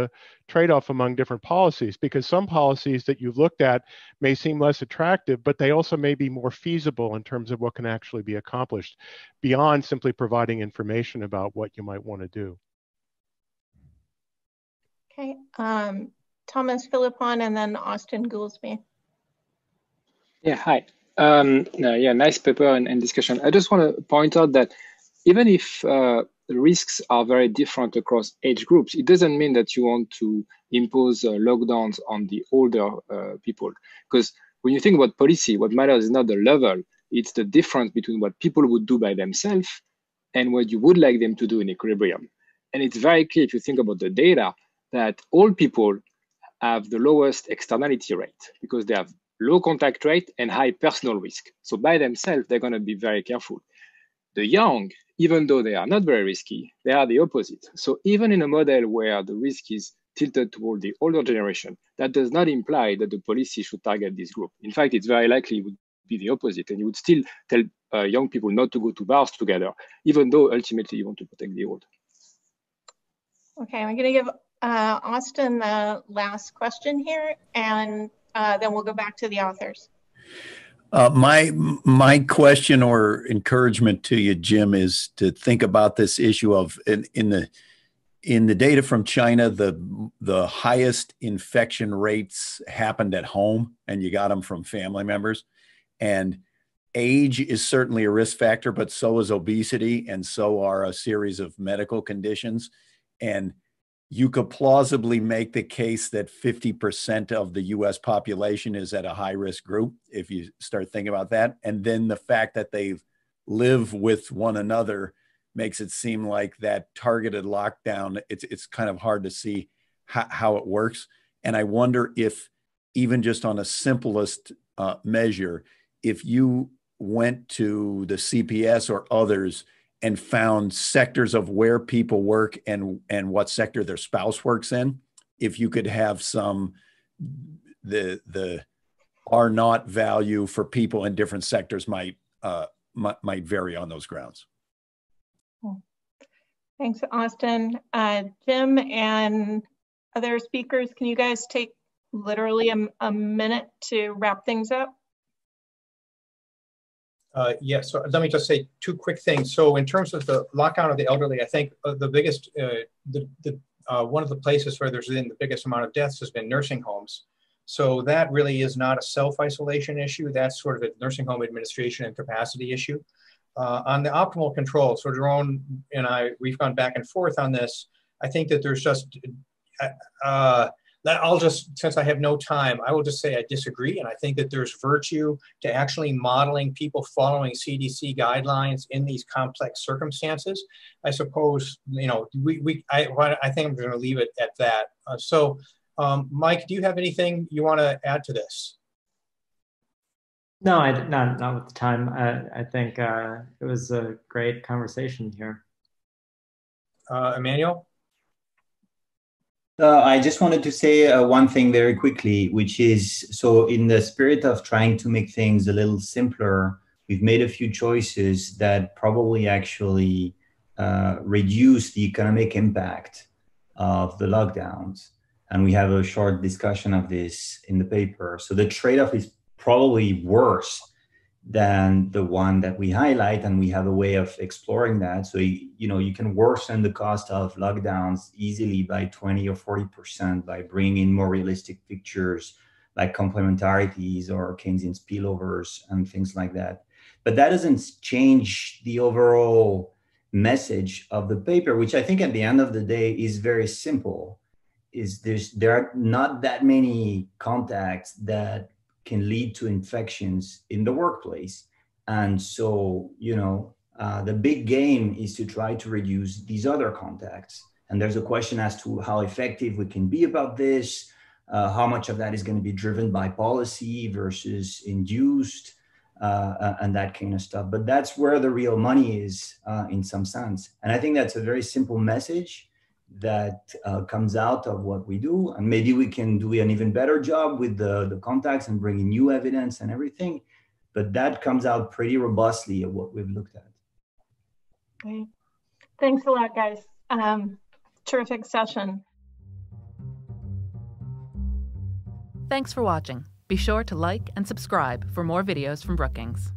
trade-off among different policies, because some policies that you've looked at may seem less attractive, but they also may be more feasible in terms of what can actually be accomplished beyond simply providing information about what you might want to do. Okay, um, Thomas Philippon and then Austin Goolsby. Yeah, hi. Um, no, yeah, nice paper and, and discussion. I just want to point out that even if uh, risks are very different across age groups, it doesn't mean that you want to impose uh, lockdowns on the older uh, people. Because when you think about policy, what matters is not the level, it's the difference between what people would do by themselves and what you would like them to do in equilibrium. And it's very clear if you think about the data that old people have the lowest externality rate because they have low contact rate and high personal risk. So by themselves, they're going to be very careful. The young, even though they are not very risky, they are the opposite. So even in a model where the risk is tilted toward the older generation, that does not imply that the policy should target this group. In fact, it's very likely it would be the opposite. And you would still tell uh, young people not to go to bars together, even though ultimately you want to protect the old. Okay, I'm going to give uh, Austin the last question here. and. Uh, then we'll go back to the authors. Uh, my my question or encouragement to you, Jim, is to think about this issue of in, in the in the data from China, the the highest infection rates happened at home, and you got them from family members. And age is certainly a risk factor, but so is obesity, and so are a series of medical conditions. And you could plausibly make the case that fifty percent of the U S population is at a high-risk group, if you start thinking about that. And then the fact that they live with one another makes it seem like that targeted lockdown, it's it's kind of hard to see how, how it works. And I wonder if, even just on a simplest uh, measure, if you went to the C P S or others and found sectors of where people work and, and what sector their spouse works in, if you could have some, the the R naught value for people in different sectors might, uh, might, might vary on those grounds. Thanks, Austin. Uh, Jim and other speakers, can you guys take literally a, a minute to wrap things up? Uh, yeah, so let me just say two quick things. So in terms of the lockdown of the elderly, I think uh, the biggest, uh, the, the, uh, one of the places where there's been the biggest amount of deaths has been nursing homes. So that really is not a self-isolation issue. That's sort of a nursing home administration and capacity issue. Uh, on the optimal control, so Daron and I, we've gone back and forth on this. I think that there's just, uh, I'll just, since I have no time, I will just say I disagree. And I think that there's virtue to actually modeling people following C D C guidelines in these complex circumstances. I suppose, you know, we, we I, I think I'm going to leave it at that. Uh, so, um, Mike, do you have anything you want to add to this? No, I, not, not with the time. I, I think uh, it was a great conversation here. Uh, Emmanuel? Uh, I just wanted to say uh, one thing very quickly, which is, so in the spirit of trying to make things a little simpler, we've made a few choices that probably actually uh, reduce the economic impact of the lockdowns. And we have a short discussion of this in the paper. So the trade-off is probably worse than the one that we highlight, and we have a way of exploring that. So, you know, you can worsen the cost of lockdowns easily by twenty or forty percent by bringing more realistic pictures like complementarities or Keynesian spillovers and things like that. But that doesn't change the overall message of the paper, which I think at the end of the day is very simple, is there's, there are not that many contacts that can lead to infections in the workplace. And so, you know, uh, the big game is to try to reduce these other contacts. And there's a question as to how effective we can be about this, uh, how much of that is going to be driven by policy versus induced, uh, and that kind of stuff. But that's where the real money is uh, in some sense. And I think that's a very simple message that uh, comes out of what we do. And maybe we can do an even better job with the, the contacts and bringing new evidence and everything. But that comes out pretty robustly of what we've looked at. Great. Thanks a lot, guys. Um, terrific session. Thanks for watching. Be sure to like and subscribe for more videos from Brookings.